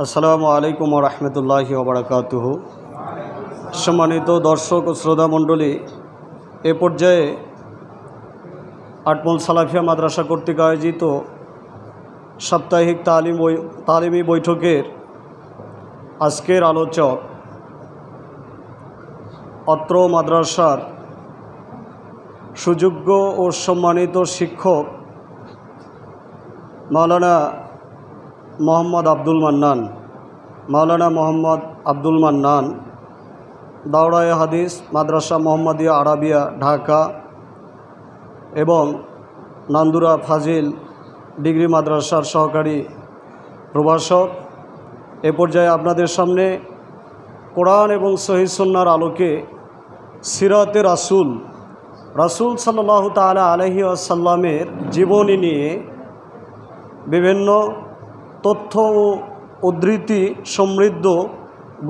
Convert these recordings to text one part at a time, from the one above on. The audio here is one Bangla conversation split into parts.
আসসালামুআলাইকুম রহমতুল্লাহি ওয়া বারাকাতুহু। সম্মানিত দর্শক ও শ্রোতা মণ্ডলী, এ পর্যায়ে আটমল সালাফিয়া মাদ্রাসা কর্তৃক আয়োজিত সাপ্তাহিক তালিমি বৈঠকের আজকের আলোচক অত্র মাদ্রাসার সুযোগ্য ও সম্মানিত শিক্ষক মাওলানা মোহাম্মদ আব্দুল মান্নান দাওরা-e হাদিস মাদ্রাসা মুহাম্মাদি আরাবিয়া ঢাকা এবং নান্দুরা ফাজিল ডিগ্রি মাদ্রাসার সহকারী প্রভাষক এ পর্যায়ে আপনাদের সামনে কোরআন এবং সহিহ সুন্নাহর আলোকে সিরাতে রাসূল সাল্লাল্লাহু তাআলা আলাইহি ওয়াসাল্লামের জীবনী নিয়ে বিভিন্ন তথ্য ও উদ্ধৃতি সমৃদ্ধ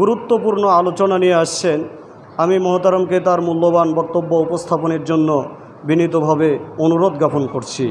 গুরুত্বপূর্ণ আলোচনা নিয়ে আসছেন। আমি মহতারমকে তার মূল্যবান বক্তব্য উপস্থাপনের জন্য বিনীতভাবে অনুরোধ জ্ঞাপন করছি।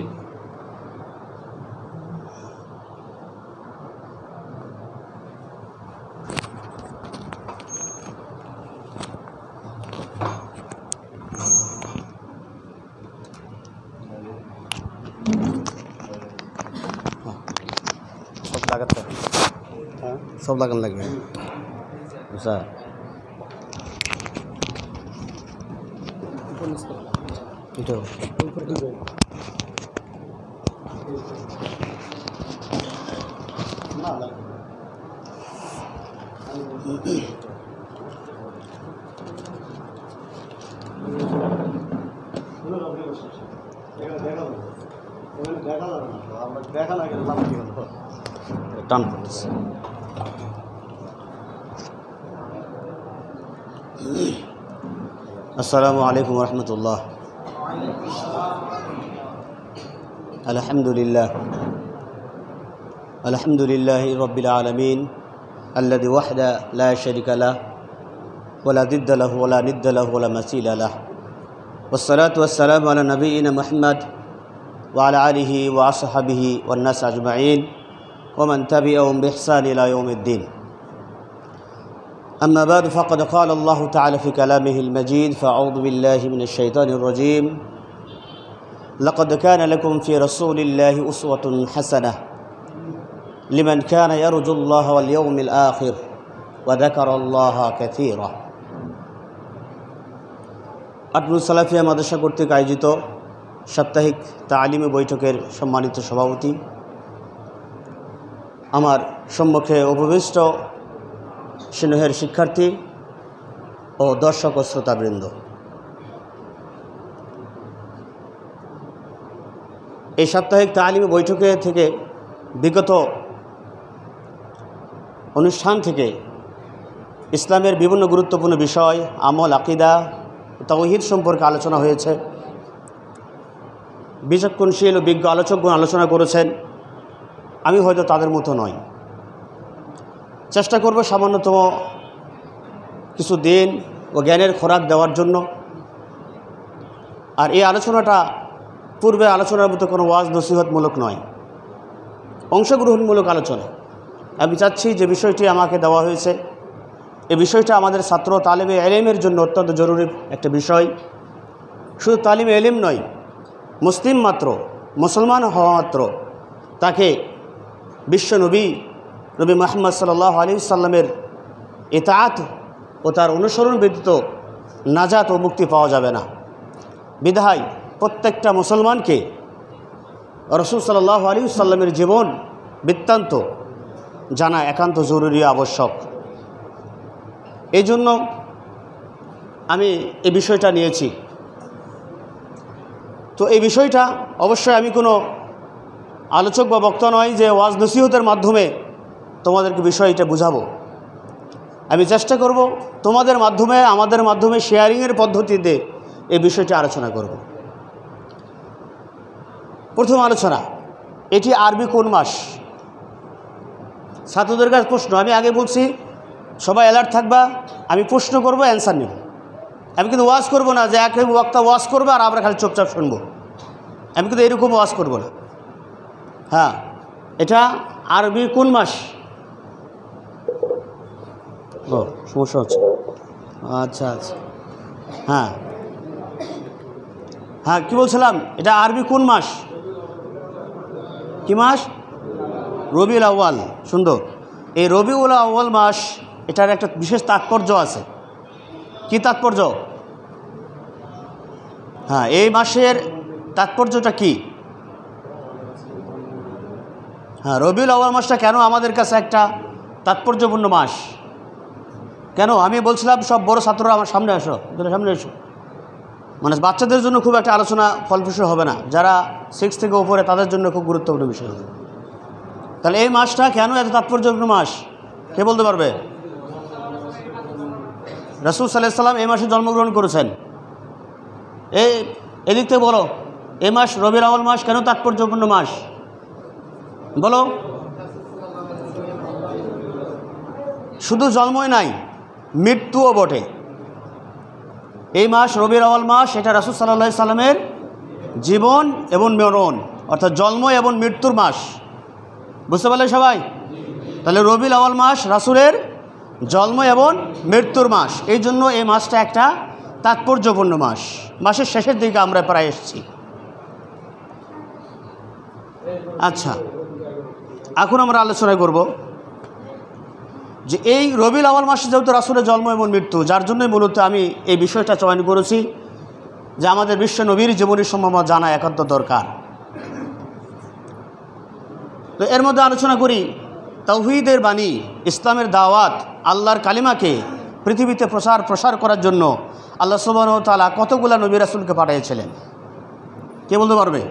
আসসালামু আলাইকুম রহমতুল্লাহ। আলহামদুলিল্লাহ রব্বিল আলামিন আল্লাযী ওয়াহদা লা শারীকা লাহু ওয়া লা যিদ্দা লাহু ওয়া লা নিদ্দা লাহু ওয়া লা মাসীলা লাহু ওয়াস সালাতু ওয়াস সালামু আলা নাবিয়িনা মুহাম্মাদ ওয়া আলা আলিহি ওয়া আসহাবিহি ওয়ান নাস আজমাইন ওয়া মান তাবিআহুম বিইহসান ইলা ইয়াউমিদ্দিন। أما بعد فقد قال الله تعالى في كلامه المجيد: فأعوذ بالله من الشيطان الرجيم، لقد كان لكم في رسول الله أسوة حسنة لمن كان يرجو الله واليوم الآخر وذكر الله كثيرا. أتبع السلفية مدرسة কর্তৃক আয়োজিত সাপ্তাহিক তালিমি বৈঠকের সম্মানিত সভাপতি, আমার সম্মুখে উপবিষ্ট স্নেহের শিক্ষার্থী ও দর্শক ও শ্রোতাবৃন্দ, এই সাপ্তাহিক তালিমি বৈঠকে থেকে বিগত অনুষ্ঠান থেকে ইসলামের বিভিন্ন গুরুত্বপূর্ণ বিষয়, আমল, আকিদা, তাওহীদ সম্পর্কে আলোচনা হয়েছে। বিচক্ষণশীল ও বিজ্ঞ আলোচকগণ আলোচনা করেছেন, আমি হয়তো তাদের মতো নয়। চেষ্টা করব সামান্যতম কিছু দিন ও জ্ঞানের খোরাক দেওয়ার জন্য। আর এই আলোচনাটা পূর্বে আলোচনার মতো কোনো ওয়াজ নসিহতমূলক নয়, অংশগ্রহণমূলক আলোচনা। আমি চাচ্ছি যে বিষয়টি আমাকে দেওয়া হয়েছে, এই বিষয়টা আমাদের ছাত্র তালিবে এলেমের জন্য অত্যন্ত জরুরি একটা বিষয়। শুধু তালিমে এলেম নয়, মুসলিম মাত্র, মুসলমান হওয়া মাত্র তাকে বিশ্বনবী নবী মুহাম্মদ সাল্লাল্লাহু আলাইহি সাল্লামের ইতাআত ও তার অনুসরণ ব্যতীত নাজাত ও মুক্তি পাওয়া যাবে না। বিধায় প্রত্যেকটা মুসলমানকে রাসূল সাল্লাল্লাহু আলাইহি সাল্লামের জীবন বৃত্তান্ত জানা একান্ত জরুরি, আবশ্যক। এই জন্য আমি এই বিষয়টা নিয়েছি। তো এই বিষয়টা অবশ্যই আমি কোনো আলোচক বা বক্তা নয় যে ওয়াজ নসিহতের মাধ্যমে তোমাদেরকে বিষয়টা বুঝাবো। আমি চেষ্টা করব তোমাদের মাধ্যমে, আমাদের মাধ্যমে, শেয়ারিংয়ের পদ্ধতিতে এই বিষয়টি আলোচনা করব। প্রথম আলোচনা, এটি আরবি কোন মাস? ছাত্রদের কাছে প্রশ্ন। আমি আগে বলছি সবাই অ্যালার্ট থাকবা, আমি প্রশ্ন করব, অ্যান্সার নেব। আমি কিন্তু ওয়াজ করব না যে এক বক্তা ওয়াজ করবে আর আমরা খালি চুপচাপ শুনবো। আমি কিন্তু এরকম ওয়াজ করব না। হ্যাঁ, এটা আরবি কোন মাস? তো সমস্যা হচ্ছে। আচ্ছা আচ্ছা, হ্যাঁ হ্যাঁ কী বলছিলাম, এটা আরবি কোন মাস, কি মাস? রবিউল আউয়াল। সুন্দর। এই রবিউল আউয়াল মাস, এটার একটা বিশেষ তাৎপর্য আছে। কি তাৎপর্য? হ্যাঁ, এই মাসের তাৎপর্যটা কি? হ্যাঁ, রবিউল আউয়াল মাসটা কেন আমাদের কাছে একটা তাৎপর্যপূর্ণ মাস কেন? আমি বলছিলাম সব বড় ছাত্ররা আমার সামনে আসো, তোমরা সামনে এসো। মানে বাচ্চাদের জন্য খুব একটা আলোচনা ফলপ্রসূ হবে না, যারা সিক্স থেকে উপরে তাদের জন্য খুব গুরুত্বপূর্ণ বিষয় হবে। তাহলে এই মাসটা কেন এত তাৎপর্যপূর্ণ মাস, কে বলতে পারবে? রাসূল সাল্লাল্লাহু আলাইহি ওয়াসাল্লাম এই মাসে জন্মগ্রহণ করেছেন। এই এদিক থেকে বলো, এই মাস রবিউল আউয়াল মাস কেন তাৎপর্যপূর্ণ মাস, বলো। শুধু জন্মই নাই, মৃত্যুও বটে। এই মাস রবিউল আউয়াল মাস, এটা রাসূল সাল্লাল্লাহু আলাইহি ওয়াসাল্লামের জীবন এবং মরণ, অর্থাৎ জন্ম এবং মৃত্যুর মাস। বুঝতে পারলে সবাই? তাহলে রবিউল আউয়াল মাস রাসূলের জন্ম এবং মৃত্যুর মাস, এই জন্য এই মাসটা একটা তাৎপর্যপূর্ণ মাস। মাসের শেষের দিকে আমরা প্রায় এসেছি। আচ্ছা, এখন আমরা আলোচনা করব যে এই রবিউল আউয়াল মাসে যেহেতু রাসূলের জন্ম এবং মৃত্যু, যার জন্যই মূলত আমি এই বিষয়টা চয়ন করেছি যে আমাদের বিশ্ব নবীর জীবনী সম্বন্ধে জানা একান্ত দরকার। তো এর মধ্যে আলোচনা করি তাওহীদের বাণী, ইসলামের দাওয়াত, আল্লাহর কালিমাকে পৃথিবীতে প্রসার করার জন্য আল্লাহ সুবহানাহু ওয়া তাআলা কতগুলো নবী রাসূলকে পাঠিয়েছিলেন, কে বলতে পারবে?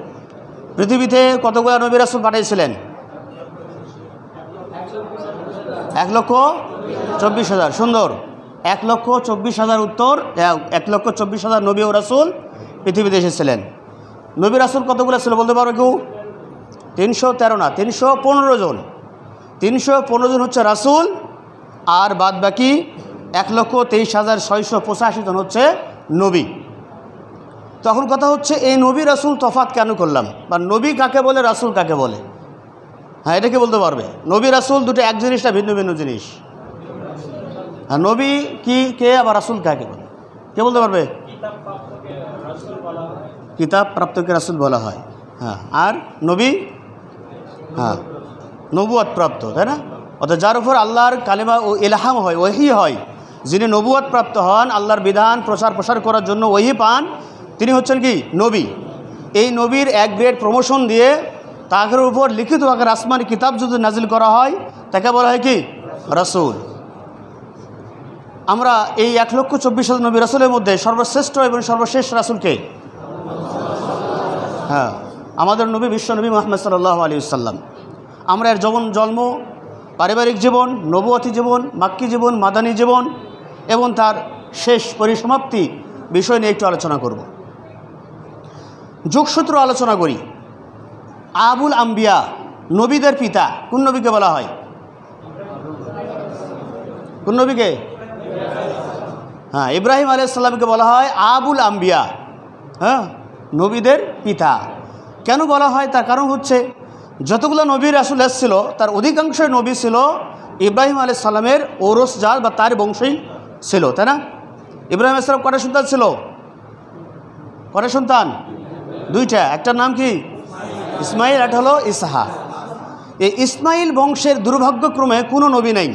পৃথিবীতে কতগুলো নবী রাসূল পাঠিয়েছিলেন? 1,24,000। সুন্দর, 1,24,000 উত্তর। 1,24,000 নবী ও রাসূল পৃথিবীতে এসেছিলেন। নবী রাসূল কতগুলো ছিল বলতে পারবে কেউ? 313 না, 315 জন। 315 জন হচ্ছে রাসূল, আর বাদ বাকি 1,23,685 জন হচ্ছে নবী। তখন কথা হচ্ছে এই নবী রাসূল তফাৎ কেন করলাম, বা নবী কাকে বলে রাসূল কাকে বলে? হ্যাঁ, এটা কি বলতে পারবে? নবী রাসূল দুটো এক জিনিস না ভিন্ন ভিন্ন জিনিস? হ্যাঁ, নবী কি কে, আবার রাসূল কাকে বলে, কে বলতে পারবে? কিতাব প্রাপ্তকে রাসূল বলা হয়। হ্যাঁ, আর নবী হ্যাঁ নবুয়াত প্রাপ্ত, তাই না? অর্থাৎ যার উপর আল্লাহর কালিমা ও ইলহাম হয়, ওহী হয়, যিনি নবুয়াত প্রাপ্ত হন, আল্লাহর বিধান প্রসার করার জন্য ওহী পান, তিনি হচ্ছেন কি নবী। এই নবীর এক গ্রেড প্রমোশন দিয়ে তাদের উপর লিখিত আকারে আসমানি কিতাব যদি নাজিল করা হয়, তাকে বলা হয় কি রাসূল। আমরা এই 1,24,000 নবী রাসূলের মধ্যে সর্বশ্রেষ্ঠ এবং সর্বশেষ রাসূলকে, হ্যাঁ আমাদের নবী বিশ্বনবী মুহাম্মদ সাল্লাল্লাহু আলাইহি ওয়াসাল্লাম। আমরা এর জন্ম, পারিবারিক জীবন, নবুয়তি জীবন, মাক্কী জীবন, মাদানী জীবন এবং তার শেষ পরিসমাপ্তি বিষয় নিয়ে একটু আলোচনা করব। যোগসূত্র আলোচনা করি। আবুল আম্বিয়া, নবীদের পিতা, কোন নবীকে বলা হয়? কোন নবীকে? হ্যাঁ, ইব্রাহিম আলাইহিস সালামকে বলা হয় আবুল আম্বিয়া, হ্যাঁ নবীদের পিতা। কেন বলা হয়? তার কারণ হচ্ছে যতগুলো নবী রাসূল এসেছিল তার অধিকাংশই নবী ছিল ইব্রাহিম আলাইহিস সালামের ওরসজাত বা তার বংশই ছিল, তাই না? ইব্রাহিম আলাইহিস সালাম কটা সন্তান ছিল? কটা সন্তান? দুইটা। একটার নাম কি? ইসমাইল, এটা হলো ইসহা। এই ইসমাইল বংশের দুর্ভাগ্যক্রমে কোনো নবী নাই,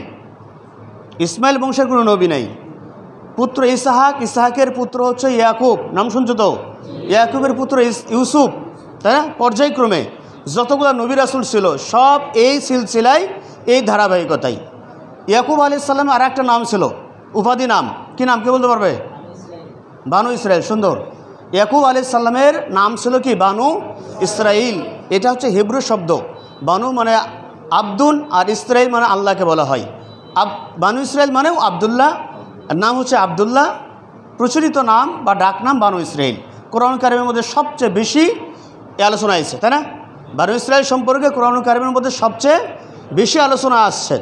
ইসমাইল বংশের কোনো নবী নাই। পুত্র ইসহাক, ইসহাকের পুত্র হচ্ছে ইয়াকুব, নাম শুনছো তো? ইয়াকুবের পুত্র ইউসুফ, তাই না? পর্যায়ক্রমে যতগুলো নবী রাসূল ছিল সব এই সিলসিলায়, এই ধারাবাহিকতায়। ইয়াকুব আলাইহিস সালাম আর একটা নাম ছিল, উপাধি নাম, কি নাম কে বলতে পারবে? বানু ইসরাইল। সুন্দর, ইয়াকুব আলাইহিস সালামের নাম ছিল কি? বানু ইসরাইল। এটা হচ্ছে হিব্রু শব্দ, বানু মানে আব্দুল আর ইসরাইল মানে আল্লাহকে বলা হয়। বানু ইসরাইল মানেও আব্দুল্লাহ, নাম হচ্ছে আব্দুল্লাহ, প্রচলিত নাম বা ডাক নাম বানু ইসরাইল। কোরআন কারিমের মধ্যে সবচেয়ে বেশি আলোচনা এসেছে, তাই না? বানু ইসরাইল সম্পর্কে কোরআন কারিমের মধ্যে সবচেয়ে বেশি আলোচনা আসছে।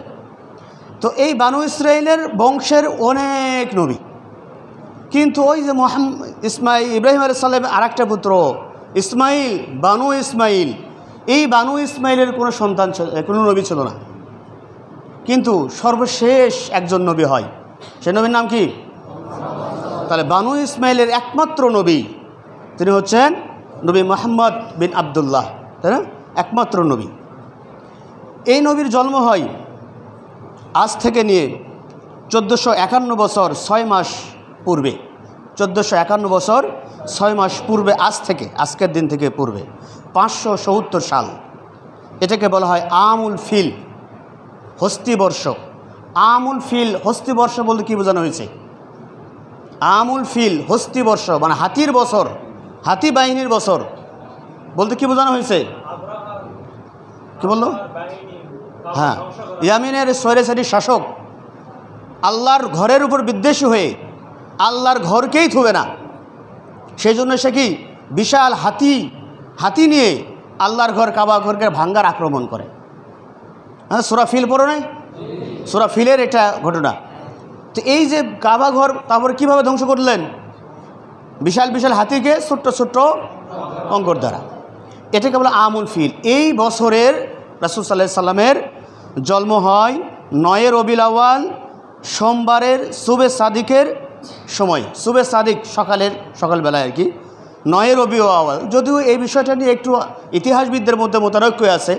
তো এই বানু ইসরাইলের বংশের অনেক নবী, কিন্তু ওই যে ইব্রাহিম আলাইহিস সালামের আরেকটা পুত্র ইসমাইল, বানু ইসমাইল, এই বানু ইসমাইলের কোনো সন্তান ছিল, কোনো নবী ছিল না। কিন্তু সর্বশেষ একজন নবী হয়। সে নবীর নাম কি? তাহলে বানু ইসমাইলের একমাত্র নবী তিনি হচ্ছেন নবী মোহাম্মদ বিন আবদুল্লাহ, তাই না? একমাত্র নবী। এই নবীর জন্ম হয় আজ থেকে নিয়ে 1451 বছর 6 মাস পূর্বে, 1451 বছর 6 মাস পূর্বে, আজ থেকে, আজকের দিন থেকে পূর্বে 570 সাল। এটাকে বলা হয় আমুল ফিল, হস্তিবর্ষ। আমুল ফিল হস্তিবর্ষ বলতে কী বোঝানো হয়েছে? আমুল ফিল হস্তিবর্ষ মানে হাতির বছর, হাতি বাহিনীর বছর বলতে কী বোঝানো হয়েছে? কী বললো? হ্যাঁ, ইয়ামিনের সৈরাচারী শাসক আল্লাহর ঘরের উপর বিদ্বেষী হয়ে আল্লাহর ঘরকেই থুবে না, সেই জন্য সে কি বিশাল হাতি নিয়ে আল্লাহর ঘর কাবা ঘরকে ভাঙ্গার আক্রমণ করে। হ্যাঁ, সূরা ফিল পড়ো নাই? সূরা ফিলের এটা ঘটনা। তো এই যে কাবা ঘর তারপর কীভাবে ধ্বংস করলেন? বিশাল বিশাল হাতিকে ছোট্ট ছোট্ট অঙ্গর দ্বারা। এটাকে বলে আমুল ফিল। এই বছরের রাসূল সাল্লাল্লাহু আলাইহি সাল্লামের জন্ম হয় 9 রবিউল আউয়াল সোমবারের সুবে সাদিকের সময়। সুবে সাদিক সকালবেলায় আর কি, 9 রবিউল আউয়াল। যদিও এই বিষয়টা নিয়ে একটু ইতিহাসবিদদের মধ্যে মতানৈক্য আছে।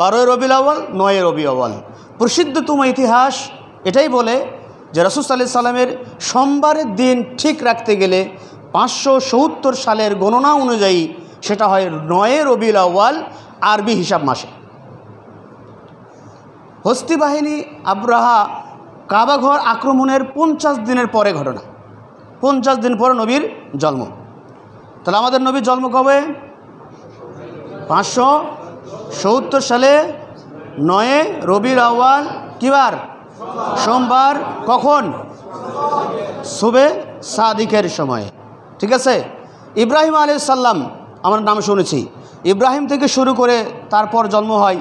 12 রবিউল আউয়াল, 9 রবিউল আউয়াল। প্রসিদ্ধতম ইতিহাস এটাই বলে যে রাসূল সাল্লাল্লাহু আলাইহি সাল্লামের সোমবারের দিন ঠিক রাখতে গেলে 570 সালের গণনা অনুযায়ী সেটা হয় 9 রবিউল আউয়াল আরবি হিসাব মাসে। হস্তি বাহিনী আব্রাহা কাবাঘর আক্রমণের 50 দিনের পরে ঘটনা, 50 দিন পরে নবীর জন্ম। তাহলে আমাদের নবীর জন্ম কবে? 570 সালে 9 রবিউল আউয়াল কিবার? সোমবার। কখন? সুবে সাদিকের সময়ে। ঠিক আছে। ইব্রাহিম আলাইহিস সালাম আমরা নাম শুনেছি, ইব্রাহিম থেকে শুরু করে তারপর জন্ম হয়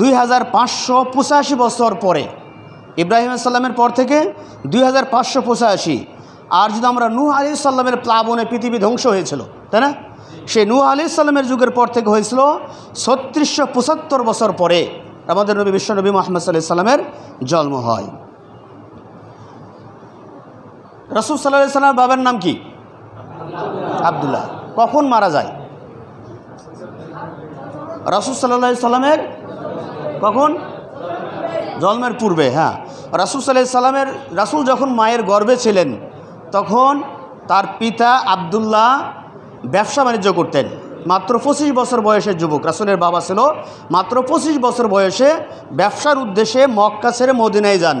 2585 বছর পরে, ইব্রাহিম আলাইহিস সালামের পর থেকে 2585। আর যদি আমরা নূহ আলাইহিস সালামের প্লাবনে পৃথিবী ধ্বংস হয়েছিল, তাই না? সেই নূহ আলাইহিস সালামের যুগের পর থেকে হয়েছিল 3675 বছর পরে আমাদের নবী বিশ্বনবী মুহাম্মদ সাল্লাল্লাহু আলাইহি সাল্লামের জন্ম হয়। রাসূল সাল্লাল্লাহু আলাইহি সাল্লামের বাবার নাম কি? আব্দুল্লাহ। কখন মারা যায় রাসূল সাল্লাল্লাহু আলাইহি সাল্লামের? কখন? জন্মের পূর্বে। হ্যাঁ, রাসূল সাল্লাল্লাহু আলাইহি সাল্লামের রাসূল যখন মায়ের গর্ভে ছিলেন তখন তার পিতা আব্দুল্লাহ ব্যবসা বাণিজ্য করতেন। মাত্র 25 বছর বয়সের যুবক রাসূলের বাবা ছিল, মাত্র 25 বছর বয়সে ব্যবসার উদ্দেশ্যে মক্কা ছেড়ে মদিনায় যান।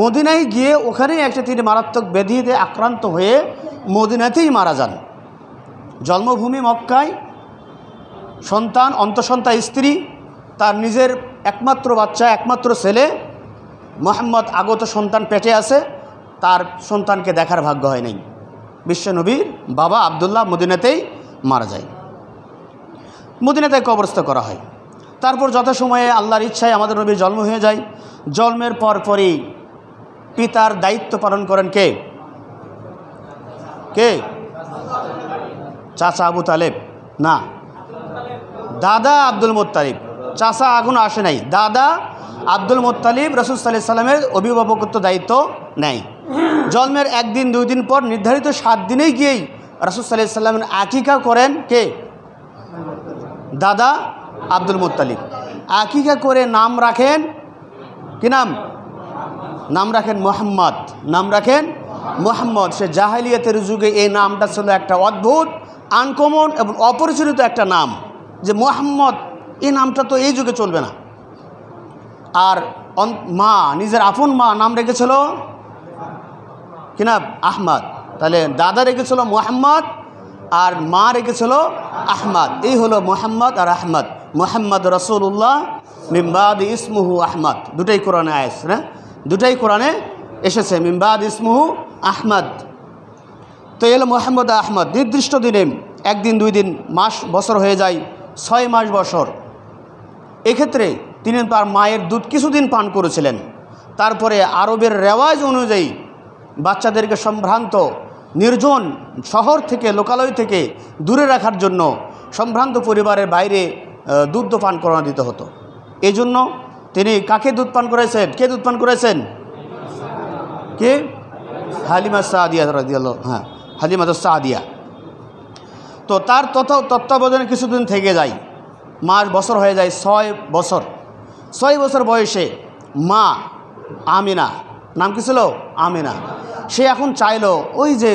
মদিনায় গিয়ে ওখানেই তিনি মারাত্মক ব্যাধিতে আক্রান্ত হয়ে মদিনাতেই মারা যান। জন্মভূমি মক্কায়, সন্তান, অন্তঃসন্তা স্ত্রী, তার নিজের একমাত্র বাচ্চা, একমাত্র ছেলে মোহাম্মদ আগত সন্তান পেটে আছে, তার সন্তানকে দেখার ভাগ্য হয় নাই। বিশ্বনবীর বাবা আব্দুল্লাহ মদিনাতেই মারা যায়, মদিনাতে কবরস্থ করা হয়। তারপর যথাসময়ে আল্লাহর ইচ্ছায় আমাদের নবীর জন্ম হয়ে যায়। জন্মের পরপরই পিতার দায়িত্ব পালন করেন কে? কে? চাচা আবু তালেব? না, দাদা আব্দুল মুত্তালিব। চাচা আগুন আসে নাই, দাদা আব্দুল মুত্তালিব রাসূল সাল্লাল্লাহু আলাইহি সাল্লামের অভিভাবকত্ব দায়িত্ব নেয়। জন্মের একদিন দুই দিন পর নির্ধারিত 7 দিনেই গিয়েই রাসূল সাল্লাল্লাহু আলাইহি সাল্লামের আকিকা করেন কে? দাদা আব্দুল মুত্তালিব। আকিকা করে নাম রাখেন, কি নাম? নাম রাখেন মুহাম্মদ। নাম রাখেন মুহাম্মদ। সে জাহেলিয়াতের যুগে এই নামটা ছিল একটা অদ্ভুত, আনকমন এবং অপরিচিত একটা নাম। যে মুহাম্মদ, এই নামটা তো এই যুগে চলবে না। আর মা, নিজের আপন মা নাম রেখেছিল কি নাম? আহমদ। তাহলে দাদা রেখেছিল মুহাম্মদ আর মা রেখেছিল আহমদ। এই হলো মুহাম্মদ আর আহমদ। মুহাম্মদ রাসূলুল্লাহ মিন বাদি ইসমুহু আহমদ। দুটাই কোরআনে আয়াত, না? দুটাই কোরআনে এসেছে মিন বাদি ইসমুহু আহমদ। তো এলো মুহাম্মদ আহমদ। নির্দিষ্ট দিনে একদিন দুই দিন, মাস বছর হয়ে যায় 6 মাস বছর। এক্ষেত্রে তিনি তার মায়ের দুধ কিছুদিন পান করেছিলেন। তারপরে আরবের রেওয়াজ অনুযায়ী বাচ্চাদেরকে সম্ভ্রান্ত নির্জন শহর থেকে, লোকালয় থেকে দূরে রাখার জন্য সম্ভ্রান্ত পরিবারের বাইরে দুগ্ধ পান করানো দিতে হতো। এই জন্য তিনি কাকে দুধ পান করেছেন? কে দুধ পান করেছেন? কে? হালিমা সাদিয়া রাদিয়াল্লাহু হ্যাঁ হালিমা সাদিয়া। তো তার তত্ত্বাবধানে কিছুদিন থেকে যায়, মাস বছর হয়ে যায় 6 বছর। 6 বছর বয়সে মা আমিনা, নাম কি ছিল? আমিনা। সে এখন চাইলো ওই যে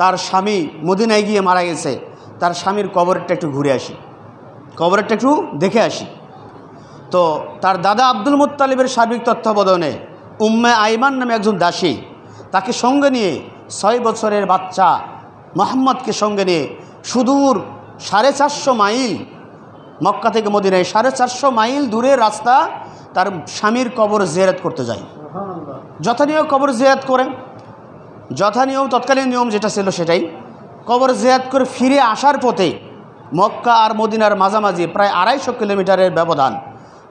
তার স্বামী মদিনায় গিয়ে মারা গেছে, তার স্বামীর কবরটা একটু ঘুরে আসি, কবরটা একটু দেখে আসি। তো তার দাদা আব্দুল মুত্তালিবের সার্বিক তত্ত্বাবধানে উম্মে আইমান নামে একজন দাসী তাকে সঙ্গে নিয়ে 6 বছরের বাচ্চা মোহাম্মদকে সঙ্গে নিয়ে সুদূর 450 মাইল মক্কা থেকে মদিনায় 450 মাইল দূরে রাস্তা তার স্বামীর কবর জিয়ারত করতে যায়। যথানিয়ম কবর জিয়ারত করে, যথানিয়ম তৎকালীন নিয়ম যেটা ছিল সেটাই কবর জিয়ারত করে ফিরে আসার পথে মক্কা আর মদিনার মাঝামাঝি প্রায় 250 কিলোমিটারের ব্যবধান,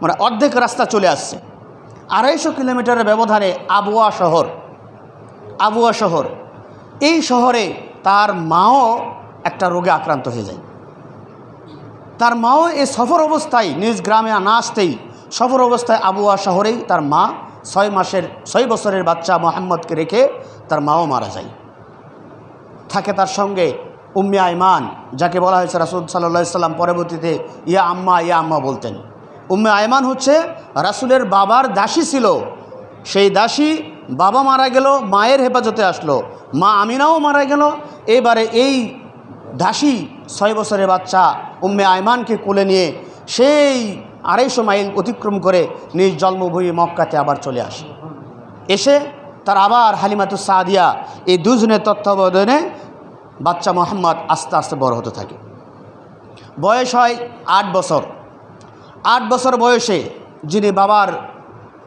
মানে অর্ধেক রাস্তা চলে আসছে। 250 কিলোমিটারের ব্যবধানে আবুয়া শহর, আবুয়া শহর, এই শহরে তার মাও একটা রোগে আক্রান্ত হয়ে যায়। তার মাও এই সফর অবস্থায় নিজ গ্রামে না আসতেই সফর অবস্থায় আবুয়া শহরেই তার মা 6 বছরের বাচ্চা মোহাম্মদকে রেখে তার মাও মারা যায়। থাকে তার সঙ্গে উম্মে আইমান, যাকে বলা হয়েছে রাসূল সাল্লাল্লাহু আলাইহি সাল্লাম পরবর্তীতে ইয়া আম্মা বলতেন। উম্মে আইমান হচ্ছে রাসূলের বাবার দাসী ছিল, সেই দাসী বাবা মারা গেল, মায়ের হেফাজতে আসলো, মা আমিনাও মারা গেল। এবারে এই দাসী 6 বছরের বাচ্চা উম্মে আইমানকে কোলে নিয়ে সেই 250 মাইল অতিক্রম করে নিজ জন্মভূমি মক্কাতে আবার চলে আসে। এসে তার আবার হালিমাতু সাদিয়া এই দুজনের তত্ত্বাবধানে বাচ্চা মোহাম্মদ আস্তে আস্তে বড় হতে থাকে। বয়স হয় 8 বছর। 8 বছর বয়সে যিনি বাবার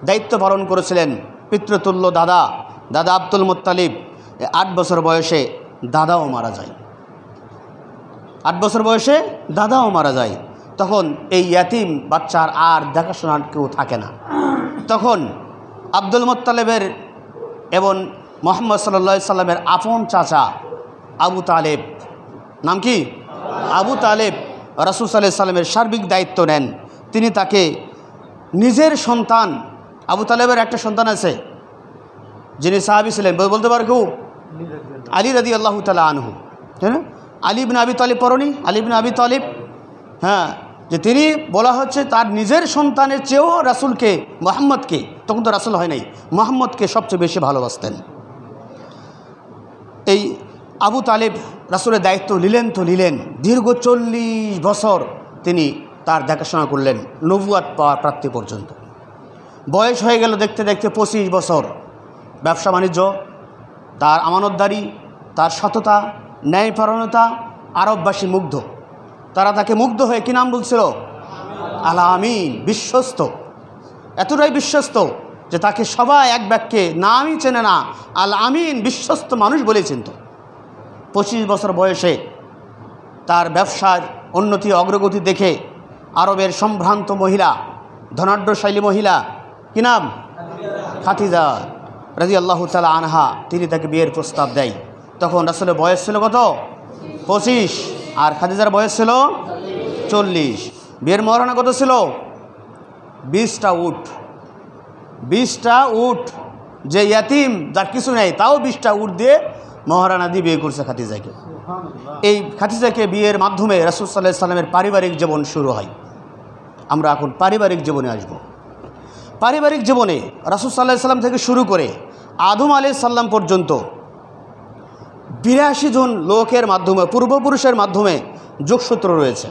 দায়িত্ব পালন করেছিলেন পিতৃতুল্য দাদা আব্দুল মুত্তালিব, 8 বছর বয়সে দাদাও মারা যায়। 8 বছর বয়সে দাদাও মারা যায়। তখন এই ইয়াতিম বাচ্চার আর দেখাশোনার কেউ থাকে না। তখন আব্দুল মুত্তালিবের এবং মোহাম্মদ সাল্লাল্লাহু আলাইহি সাল্লামের আপন চাচা আবু তালেব, নাম কি? আবু তালেব, রাসূল সাল্লাল্লাহু আলাইহি সাল্লামের সার্বিক দায়িত্ব নেন। তিনি তাকে নিজের সন্তান, আবু তালেবের একটা সন্তান আছে যিনি সাহাবী ছিলেন, বলতে পারে কেউ? আলী রাদিয়াল্লাহু তাআলা আনহু, তাই না? আলী ইবনে আবি তালিব পড়নি? আলী ইবনে আবি তালিব, হ্যাঁ, যে তিনি বলা হচ্ছে তার নিজের সন্তানের চেয়েও রাসূলকে, মুহাম্মদকে, তখন তো রাসূল হয় নাই, মুহাম্মদকে সবচেয়ে বেশি ভালোবাসতেন। এই আবু তালেব রাসূলের দায়িত্ব নিলেন তো নিলেন, দীর্ঘ 40 বছর তিনি তার দেখাশোনা করলেন নবুয়াত পাওয়ার প্রাপ্তি পর্যন্ত। বয়স হয়ে গেল দেখতে দেখতে 25 বছর। ব্যবসা বাণিজ্য, তার আমানতদারি, তার সততা, ন্যায়পরায়ণতা আরববাসী মুগ্ধ। তারা তাকে মুগ্ধ হয়ে কী নাম বলছিল? আল আমিন, বিশ্বস্ত। এতটাই বিশ্বস্ত যে তাকে সবাই এক বাক্যে নামই চেনে না, আল আমিন, বিশ্বস্ত মানুষ বলেই চিনত। 25 বছর বয়সে তার ব্যবসার উন্নতি অগ্রগতি দেখে আরবের সম্ভ্রান্ত মহিলা, ধনাঢ্যশালী মহিলা, কী নাম? খাদিজা রাদিয়াল্লাহু তাআলা আনহা, তিনি তাকে বিয়ের প্রস্তাব দেয়। তখন রাসূলের বয়স ছিল কত? 25, আর খাদিজার বয়স ছিল 40। বিয়ের মহারানা কত ছিল? 20টা উট। 20টা উট, যে ইয়াতিম, যার কিছু নেই, তাও 20টা উট দিয়ে মহারানা দিয়ে বিয়ে করছে খাদিজাকে। এই খাদিজাকে বিয়ের মাধ্যমে রাসূল সাল্লাল্লাহু আলাইহি সাল্লামের পারিবারিক জীবন শুরু হয়। আমরা এখন পারিবারিক জীবনে আসব। পারিবারিক জীবনে রাসূল সাল্লাল্লাহু আলাইহি সাল্লাম থেকে শুরু করে আদম আলাইহিস সালাম পর্যন্ত 82 জন লোকের মাধ্যমে, পূর্বপুরুষের মাধ্যমে যোগসূত্র রয়েছে।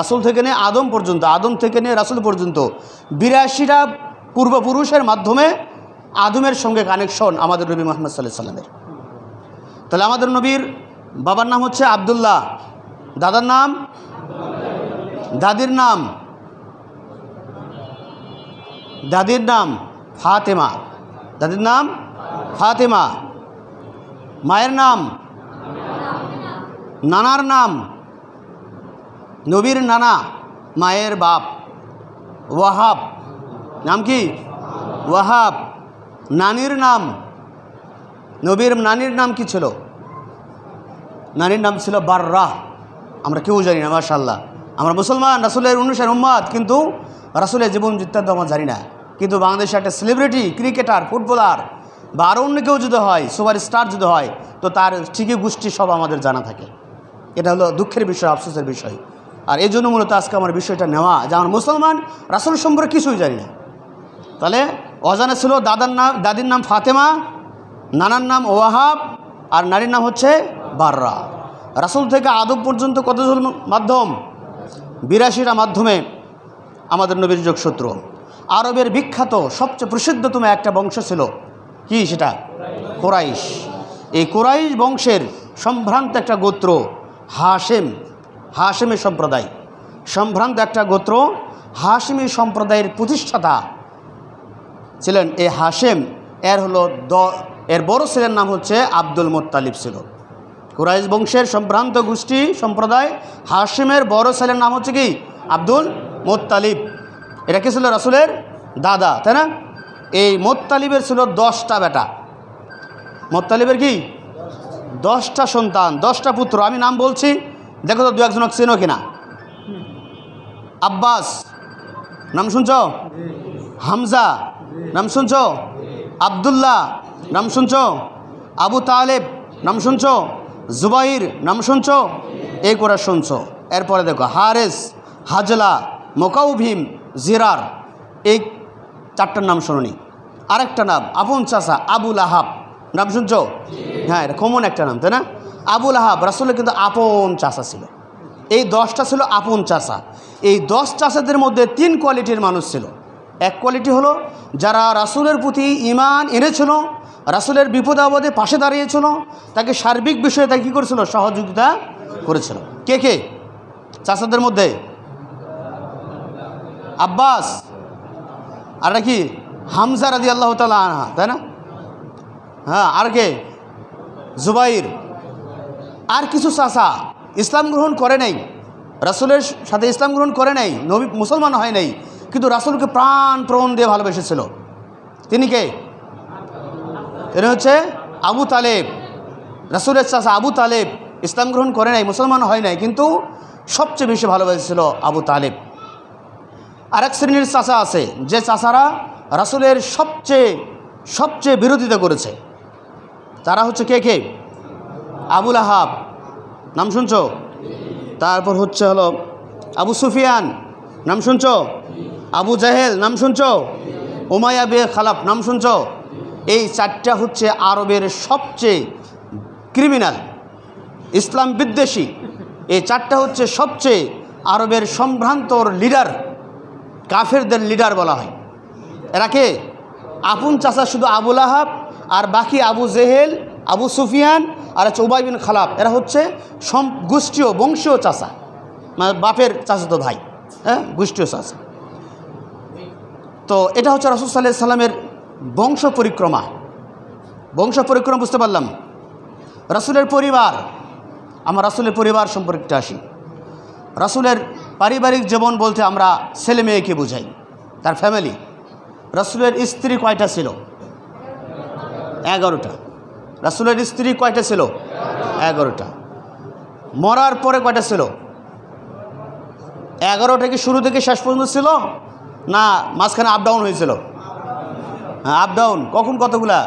রাসূল থেকে নিয়ে আদম পর্যন্ত, আদম থেকে নিয়ে রাসূল পর্যন্ত 82টা পূর্বপুরুষের মাধ্যমে আদমের সঙ্গে কানেকশন আমাদের নবী মুহাম্মদ সাল্লাল্লাহু আলাইহি সাল্লামের। তাহলে আমাদের নবীর বাবার নাম হচ্ছে আব্দুল্লাহ, দাদার নাম, দাদির নাম ফাতেমা, দাদির নাম ফাতেমা, মায়ের নাম, নানার নাম, নবীর নানা, মায়ের বাপ ওয়াহাব, নাম কি? ওয়াহাব। নানির নাম, নবীর নানির নাম কি ছিল? নানির নাম ছিল বাররাহ। আমরা কেউ জানি না, মাশাআল্লাহ। আমরা মুসলমান, রাসূলের অনুসারী উম্মাত, কিন্তু রাসূলের জীবন যুদ্ধের দাম জানি না, কিন্তু বাংলাদেশে একটা সেলিব্রিটি ক্রিকেটার ফুটবলার বা আরও অন্য কেউ যদি হয়, সুপারস্টার যদি হয়, তো তার ঠিকই গোষ্ঠী সব আমাদের জানা থাকে। এটা হলো দুঃখের বিষয়, আফসোসের বিষয়। আর এই জন্য মূলত আজকে আমার বিষয়টা নেওয়া, যে আমার মুসলমান রাসূল সম্পর্কে কিছুই জানি না। তাহলে অজানা ছিল দাদার নাম, দাদির নাম ফাতেমা, নানার নাম ওয়াহাব, আর নারীর নাম হচ্ছে বাররা। রাসূল থেকে আদব পর্যন্ত কতজন মাধ্যম? ৮২টা মাধ্যমে আমাদের নবীর যোগসূত্র। আরবের বিখ্যাত সবচেয়ে প্রসিদ্ধতম একটা বংশ ছিল, কি সেটা? কুরাইশ। এই কুরাইশ বংশের সম্ভ্রান্ত একটা গোত্র হাশেম, হাশেমি সম্প্রদায়। সম্ভ্রান্ত একটা গোত্র হাশেমি সম্প্রদায়ের প্রতিষ্ঠাতা ছিলেন এই হাশেম। এর হলো এর বড় ছেলের নাম হচ্ছে আব্দুল মুত্তালিব ছিল। কুরাইশ বংশের সম্ভ্রান্ত গোষ্ঠী সম্প্রদায় হাশেমের বড় ছেলের নাম হচ্ছে কি? Abdul Muttalib. এটা কি ছিল? রাসূলের দাদা, তাই না? এই মুত্তালিবের ছিল 10টা বেটা। মুত্তালিবের কি 10টা সন্তান, 10টা পুত্র। আমি নাম বলছি, দেখো তো দু একজন চেনো কিনা। আব্বাস নাম শুনছ? হামজা নাম শুনছ? আবদুল্লাহ নাম শুনছ? আবু তালেব নাম শুনছ? জুবাইর নাম শুনছ? এই করে শুনছ। এরপরে দেখো হারেস, হাজলা, মোকাউভিম, জিরার, এই 4টার নাম শুনুনি। আরেকটা নাম আপন চাচা আবু লাহাব, নাম শুনছ? হ্যাঁ, এটা কমন একটা নাম, তাই না? আবু লাহাব রাসূলের কিন্তু আপন চাচা ছিল। এই 10টা ছিল আপন চাচা। এই 10 চাচাদের মধ্যে 3 কোয়ালিটির মানুষ ছিল। এক কোয়ালিটি হলো যারা রাসূলের প্রতি ঈমান এনেছিল, রাসূলের বিপদ আপদে পাশে দাঁড়িয়েছিল, তাকে সার্বিক বিষয়ে তাকে কী করেছিল? সহযোগিতা করেছিল। কে কে চাচাদের মধ্যে? আব্বাস, আর কি হামজা রাদিয়াল্লাহু তাআলা আনহা, তাই না? হ্যাঁ, আর কে? জুবাইর। আর কিছু চাচা ইসলাম গ্রহণ করে নাই, রাসূলের সাথে ইসলাম গ্রহণ করে নাই, নবী মুসলমান হয় নাই, কিন্তু রাসূলকে প্রাণ দিয়ে ভালোবেসেছিল। তিনি কে? তিনি হচ্ছে আবু তালেব, রাসূলের চাচা আবু তালেব। ইসলাম গ্রহণ করে নাই, মুসলমান হয় নাই, কিন্তু সবচেয়ে বেশি ভালোবেসেছিল আবু তালেব। আরেক শ্রেণীর চাচা আছে যে চাচারা রাসূলের সবচেয়ে বিরোধিতা করেছে, তারা হচ্ছে কে কে? আবু লাহাব, নাম শুনছ? তারপর হচ্ছে হলো আবু সুফিয়ান, নাম শুনছ? আবু জাহেল, নাম শুনছ? উমাইয়া বে খালাফ, নাম শুনছ? এই 4টা হচ্ছে আরবের সবচেয়ে ক্রিমিনাল, ইসলাম বিদ্বেষী। এই 4টা হচ্ছে সবচেয়ে আরবের সম্ভ্রান্তর লিডার, কাফেরদের লিডার বলা হয়। এরা কে? আপন চাচা শুধু আবু লাহাব, আর বাকি আবু জেহেল, আবু সুফিয়ান, আর হচ্ছে উবাই বিন খালাফ। এরা হচ্ছে গোষ্ঠীয় বংশীয় চাচা, মানে বাপের চাচাতো ভাই, হ্যাঁ, গোষ্ঠীয় চাচা। তো এটা হচ্ছে রাসূল সাল্লাল্লাহু আলাইহি সাল্লামের বংশ পরিক্রমা। বংশ পরিক্রমা বুঝতে পারলাম। রাসূলের পরিবার, আমরা রাসূলের পরিবার সম্পর্কে আসি। রাসূলের পারিবারিক জীবন বলতে আমরা ছেলে মেয়েকে বুঝাই, তার ফ্যামিলি। রাসূলের স্ত্রী কয়টা ছিল? 11টা। রাসূলের স্ত্রী কয়টা ছিল? 11টা। মরার পরে কয়টা ছিল? 11টা। কি শুরু থেকে শেষ পর্যন্ত ছিল, না মাঝখানে আপডাউন হয়েছিল? হ্যাঁ, আপডাউন। কখন কতগুলা?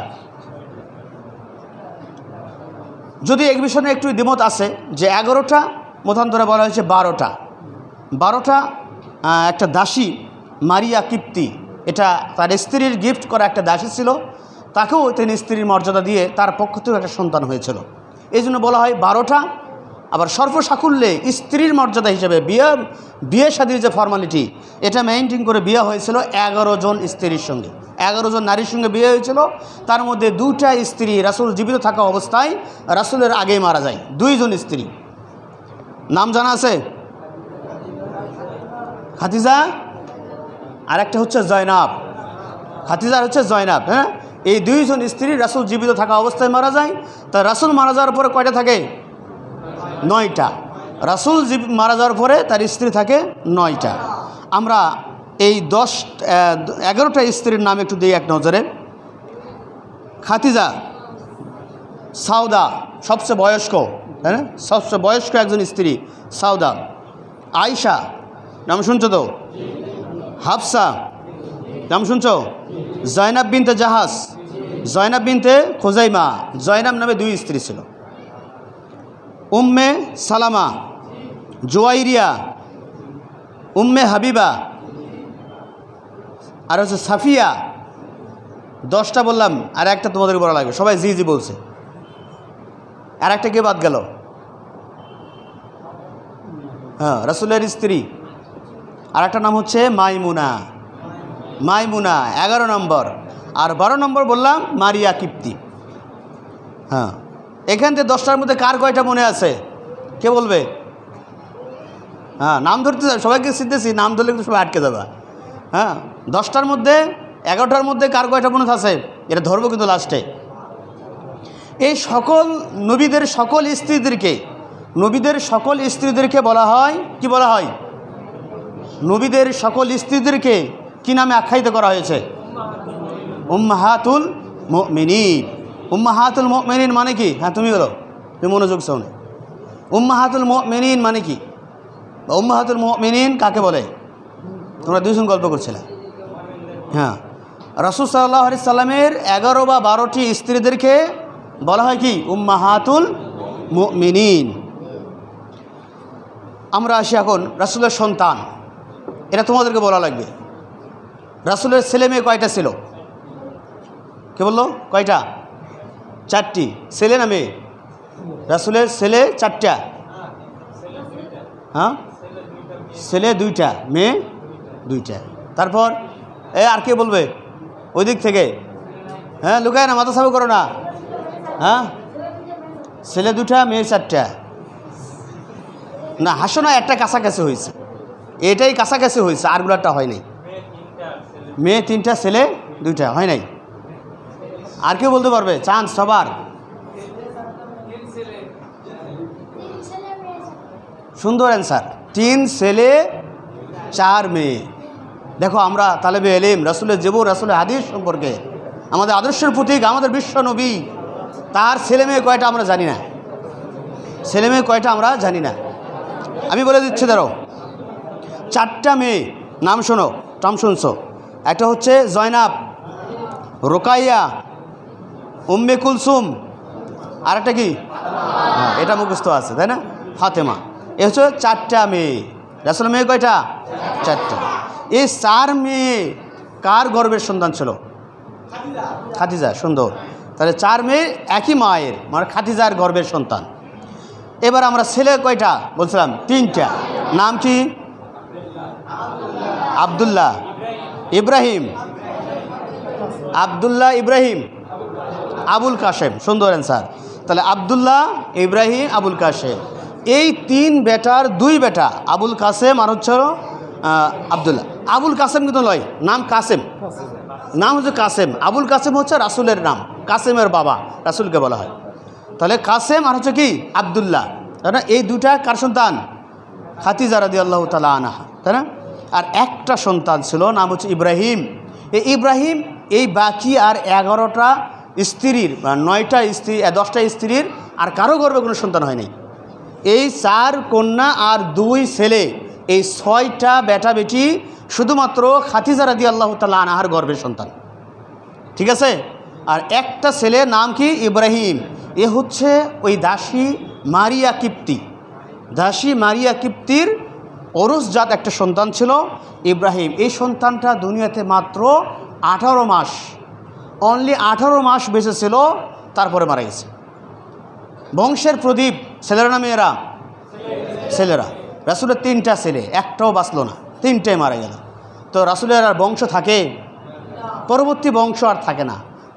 যদি এক বিষয়ে একটু দ্বিমত আছে, যে 11টা মতান্তরে বলা হয়েছে 12টা। একটা দাসী মারিয়া কিপ্তি, এটা তার স্ত্রীর গিফট করা একটা দাসী ছিল, তাকেও তিনি স্ত্রীর মর্যাদা দিয়ে তার পক্ষ থেকে একটা সন্তান হয়েছিল, এই জন্য বলা হয় 12টা। আবার সর্বসাকুল্যে স্ত্রীর মর্যাদা হিসেবে বিয়ে শাদীর যে ফর্মালিটি, এটা মেনটেন করে বিয়ে হয়েছিল 11 জন স্ত্রীর সঙ্গে, 11 জন নারীর সঙ্গে বিয়ে হয়েছিল। তার মধ্যে 2টা স্ত্রী রাসূল জীবিত থাকা অবস্থায় রাসূলের আগেই মারা যায়। 2 জন স্ত্রী নাম জানা আছে? খাদিজা, আর একটা হচ্ছে জয়নাব। খাদিজা হচ্ছে জয়নাব, হ্যাঁ। এই 2 জন স্ত্রী রাসূল জীবিত থাকা অবস্থায় মারা যায়। তা রাসূল মারা যাওয়ার পরে কয়টা থাকে? 9টা। রাসূল মারা যাওয়ার পরে তার স্ত্রী থাকে 9টা। আমরা এই 11টা স্ত্রীর নাম একটু দিই এক নজরে। খাদিজা, সাউদা, সবচেয়ে বয়স্ক, তাই না? সবচেয়ে বয়স্ক একজন স্ত্রী সাউদা। আয়েশা, নাম শুনছো তো? हाफसा, नाम सुनছো? জয়নাব বিনতে জাহাস, জয়নাব বিনতে খুজাইমা, জয়নাব নামে দুই স্ত্রী ছিল। উম্মে সালামা, জুয়াইরিয়া, উম্মে হাবিবা, আর হচ্ছে সাফিয়া। 10টা বললাম, আর একটা তোমাদের বলা লাগবে। সবাই জি জি বলছে, আর একটা কে বাদ গেল? হ্যাঁ, রাসূলের স্ত্রী, আর একটা নাম হচ্ছে মাইমুনা, মাইমুনা 11 নম্বর। আর 12 নম্বর বললাম মারিয়া কিপ্তি। হ্যাঁ, এখান থেকে 10টার মধ্যে কার কয়টা মনে আছে? কে বলবে? হ্যাঁ, নাম ধরতে যাবে, সবাইকে সিদ্ধেছি, নাম ধরলে কিন্তু সবাই আটকে যাবে। হ্যাঁ, 10টার মধ্যে 11টার মধ্যে কার কয়টা মনে আছে? এটা ধরবো কিন্তু লাস্টে। এই সকল নবীদের সকল স্ত্রীদেরকে, নবীদের সকল স্ত্রীদেরকে বলা হয়, কি বলা হয়? নবীদের সকল স্ত্রীদেরকে কি নামে আখ্যায়িত করা হয়েছে? উম্মাহাতুল মুমিনীন। উম্মাহাতুল মুমিনীন মানে কি? হ্যাঁ, তুমি বলো, তুমি মনোযোগ শোনো। উম্মাহাতুল মুমিনীন মানে কি? উম্মাহাতুল মুমিনীন কাকে বলে? তোমরা দুইজন গল্প করছিলে। হ্যাঁ, রাসূল সাল্লাল্লাহু আলাইহি সাল্লামের 11 বা 12টি স্ত্রীদেরকে বলা হয় কি? উম্মাহাতুল মুমিনীন। আমরা আসি এখন রাসূলের সন্তান। এটা তোমাদেরকে বলা লাগবে। রাসূলের ছেলে মেয়ে কয়টা ছিল? কে বললো? কয়টা? 4টি। ছেলে না মেয়ে? রাসূলের ছেলে 4টা। হ্যাঁ, ছেলে 2টা, মেয়ে 2টা। তারপর এ আর কে বলবে ওই দিক থেকে? হ্যাঁ, লুকায় না, মাথা সাবু করো না। হ্যাঁ, ছেলে 2টা, মেয়ে 4টা। না, হাসো না, একটা কাছাকাছি হয়েছে, এটাই কাছাকাছি হয়েছে, আরগুলারটা হয় নাই। মেয়ে 3টা, ছেলে 2টা, হয় নাই। আর কেউ বলতে পারবে? চান্স সবার। সুন্দর অ্যান্সার, 3 ছেলে 4 মেয়ে। দেখো, আমরা তালেবে এলিম রাসূলের জীবন, রাসূলের হাদিস সম্পর্কে, আমাদের আদর্শের প্রতীক, আমাদের বিশ্ব নবী, তার ছেলে মেয়ে কয়টা আমরা জানি না। ছেলে মেয়ে কয়টা আমরা জানি না। আমি বলে দিচ্ছি, ধরো 4টা মেয়ে, নাম শোনো, নাম শুনছো? একটা হচ্ছে জয়নাব, রুকাইয়া, উম্মে কুলসুম, আর একটা কি? হ্যাঁ, এটা মুখস্থ আছে, তাই না? ফাতেমা। এ হচ্ছে 4টা মেয়ে। রাসূলের মেয়ে কয়টা? 4টা। এই 4 মেয়ে কার গর্ভের সন্তান ছিল? খাদিজা। সুন্দর। তাহলে 4 মেয়ে একই মায়ের, মানে খাদিজার গর্ভের সন্তান। এবার আমরা ছেলে কয়টা বলছিলাম? 3টা। নাম কি? আব্দুল্লাহ, ইব্রাহিম, আব্দুল্লাহ, ইব্রাহিম, আবুল কাশেম। সুন্দর অ্যান্সার। তাহলে আব্দুল্লাহ, ইব্রাহিম, আবুল কাশেম, এই 3 বেটার 2 বেটা, আবুল কাশেম আর হচ্ছে আব্দুল্লাহ। আবুল কাসেম কিন্তু নয়, নাম কাসেম, নাম হচ্ছে কাসেম। আবুল কাসেম হচ্ছে রাসূলের নাম, কাসেমের বাবা রাসূলকে বলা হয়। তাহলে কাসেম আর হচ্ছে কি? আব্দুল্লাহ, তাই না? এই 2টা কার সন্তান? খাদিজা রাদিয়াল্লাহু তাআলা আনহা, তাই না? আর একটা সন্তান ছিল, নাম হচ্ছে ইব্রাহিম। এই ইব্রাহিম এই বাকি আর 11টা স্ত্রীর, 9টা স্ত্রী, 10টা স্ত্রীর আর কারো গর্ভে কোনো সন্তান হয়নি। এই 4 কন্যা আর 2 ছেলে, এই 6টা বেটা বেটি শুধুমাত্র খাদিজা রাদিয়াল্লাহু তাআলা আনহার গর্ভের সন্তান। ঠিক আছে? আর একটা ছেলে, নাম কি? ইব্রাহিম। এ হচ্ছে ওই দাসী মারিয়া কিপ্তি, দাসী মারিয়া কিপ্তির ওরসজাত একটা সন্তান ছিল ইব্রাহিম। এই সন্তানটা দুনিয়াতে মাত্র 18 মাস, অনলি 18 মাস বেঁচে ছিল, তারপরে মারা গেছে। বংশের প্রদীপ। ছেলেরা না মেয়েরা? ছেলেরা। রাসূলের 3টা ছেলে, একটাও বাঁচল না, 3টাই মারা গেল। তো রাসূলের আর বংশ থাকে? পরবর্তী বংশ আর থাকে না,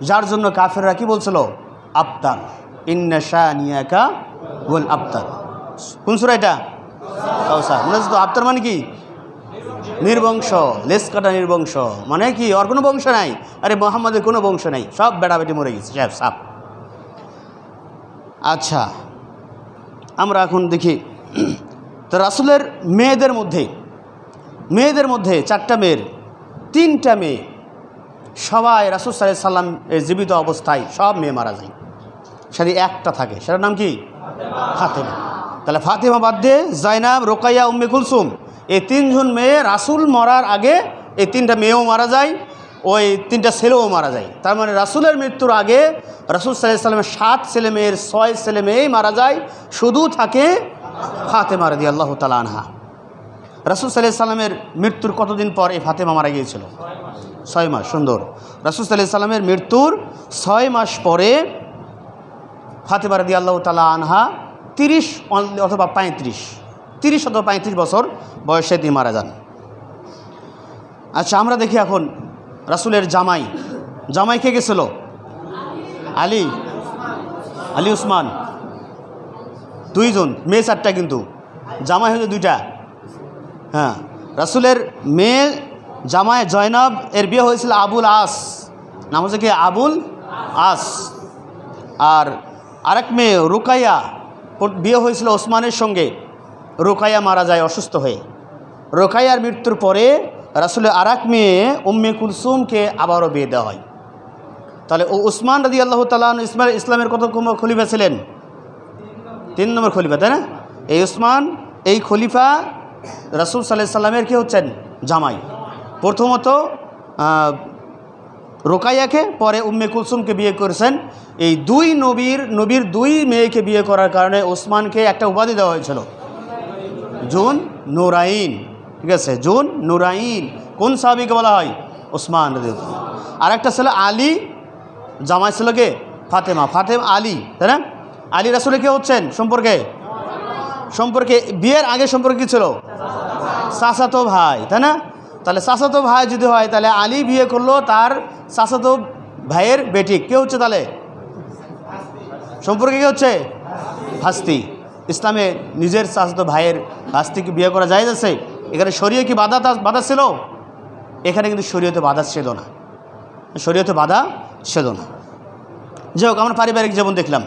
যার জন্য কাফেররা কি বলছিল? আবতাল, ইন্না শানিয়াকা ওয়াল আবতাল। কোন সূরা এটা? কাউসার। মানে তো আবতাল মানে কি? নির্বংশ, লেস কাটা নির্বংশ, মানে কি ওর কোনো বংশ নাই। আরে মোহাম্মদের কোনো বংশ নাই, সব বেটাবেটি মরে গেছে, সব সাপ। আচ্ছা, আমরা এখন দেখি তো রাসূলের মেয়েদের মধ্যে, 4টা মেয়ের 3টা মেয়ে সবাই রাসূল সাল্লাল্লাহু আলাইহি সাল্লাম এর জীবিত অবস্থায় সব মেয়ে মারা যায়, সেটি একটা থাকে, সেটার নাম কি? ফাতেমা। তাহলে ফাতেমা বাদ দিয়ে জয়নাব, রুকাইয়া, উম্মে কুলসুম, এই 3জন মেয়ে রাসূল মরার আগে এই তিনটা মেয়েও মারা যায়, ওই তিনটা ছেলেও মারা যায়। তার মানে রাসুলের মৃত্যুর আগে রাসুল সাল্লাল্লাহু আলাইহি ওয়াসাল্লামের 7 ছেলে মেয়ের 6 ছেলে মেয়েই মারা যায়, শুধু থাকে ফাতেমা রাদিয়াল্লাহু তাআলা আনহা। রাসুল সাল্লাল্লাহু আলাইহি ওয়াসাল্লামের মৃত্যুর কতদিন পর এই ফাতেমা মারা গিয়েছিল? 6 মাস। সুন্দর, রাসুল সাল্লাল্লাহু আলাইহি ওয়াসাল্লামের মৃত্যুর 6 মাস পরে ফাতেমা রাদিয়াল্লাহু তাআলা আনহা 30 অথবা 35 বছর বয়সে তিনি মারা যান। আচ্ছা, আমরা দেখি এখন রাসুলের জামাই কে গেছিল? আলী উসমান, দুইজন। মেয়ে 4টা, কিন্তু জামাই হয়েছে 2টা। হ্যাঁ, রাসুলের মেয়ে জামাই জয়নাব এর বিয়ে হয়েছিল আবুল আস, নাম হচ্ছে কি আবুল আস। আর আরেক মেয়ে রুকাইয়া, বিয়ে হয়েছিল ওসমানের সঙ্গে। রুকাইয়া মারা যায় অসুস্থ হয়ে। রুকাইয়ার মৃত্যুর পরে রাসুলের আরাক মেয়ে উম্মে কুলসুমকে আবারও বিয়ে দেওয়া হয়। তাহলে ও উসমান রাদিয়াল্লাহু তাআলা আনহু ইসলামের কত খলিফা ছিলেন? 3 নম্বর খলিফা, তাই না? এই উসমান, এই খলিফা রাসুল সাল্লাল্লাহু আলাইহি সাল্লামের কী হচ্ছেন? জামাই। প্রথমত রুকাইয়াকে, পরে উম্মে কুলসুমকে বিয়ে করেছেন। এই নবীর 2 মেয়েকে বিয়ে করার কারণে উসমানকে একটা উপাধি দেওয়া হয়েছিল, জুন নুরাইন। ঠিক আছে, জুন নুরাইন। কোন সাহাবিকে বলা হয়? উসমান। আর একটা ছিল আলী, জামাই ছিল কে? ফাতেমা। আলী, তাই না? আলী রাসুলের কে হচ্ছেন? সম্পর্কে বিয়ের আগে সম্পর্কে ছিল চাচাতো ভাই, তাই না? তাহলে চাচাতো ভাই যদি হয়, তাহলে আলী বিয়ে করলো তার চাচাতো ভাইয়ের বেটি। কে হচ্ছে তাহলে? সম্পর্কে কে হচ্ছে? ভাস্তি। ইসলামে নিজের চাচাতো ভাইয়ের ভাস্তিকে বিয়ে করা যায় যাচ্ছে? এখানে শরীয়তে কি বাধা ছিল? এখানে কিন্তু শরীয়তে বাধা ছিল না, যাই হোক, আমরা পারিবারিক জীবন দেখলাম।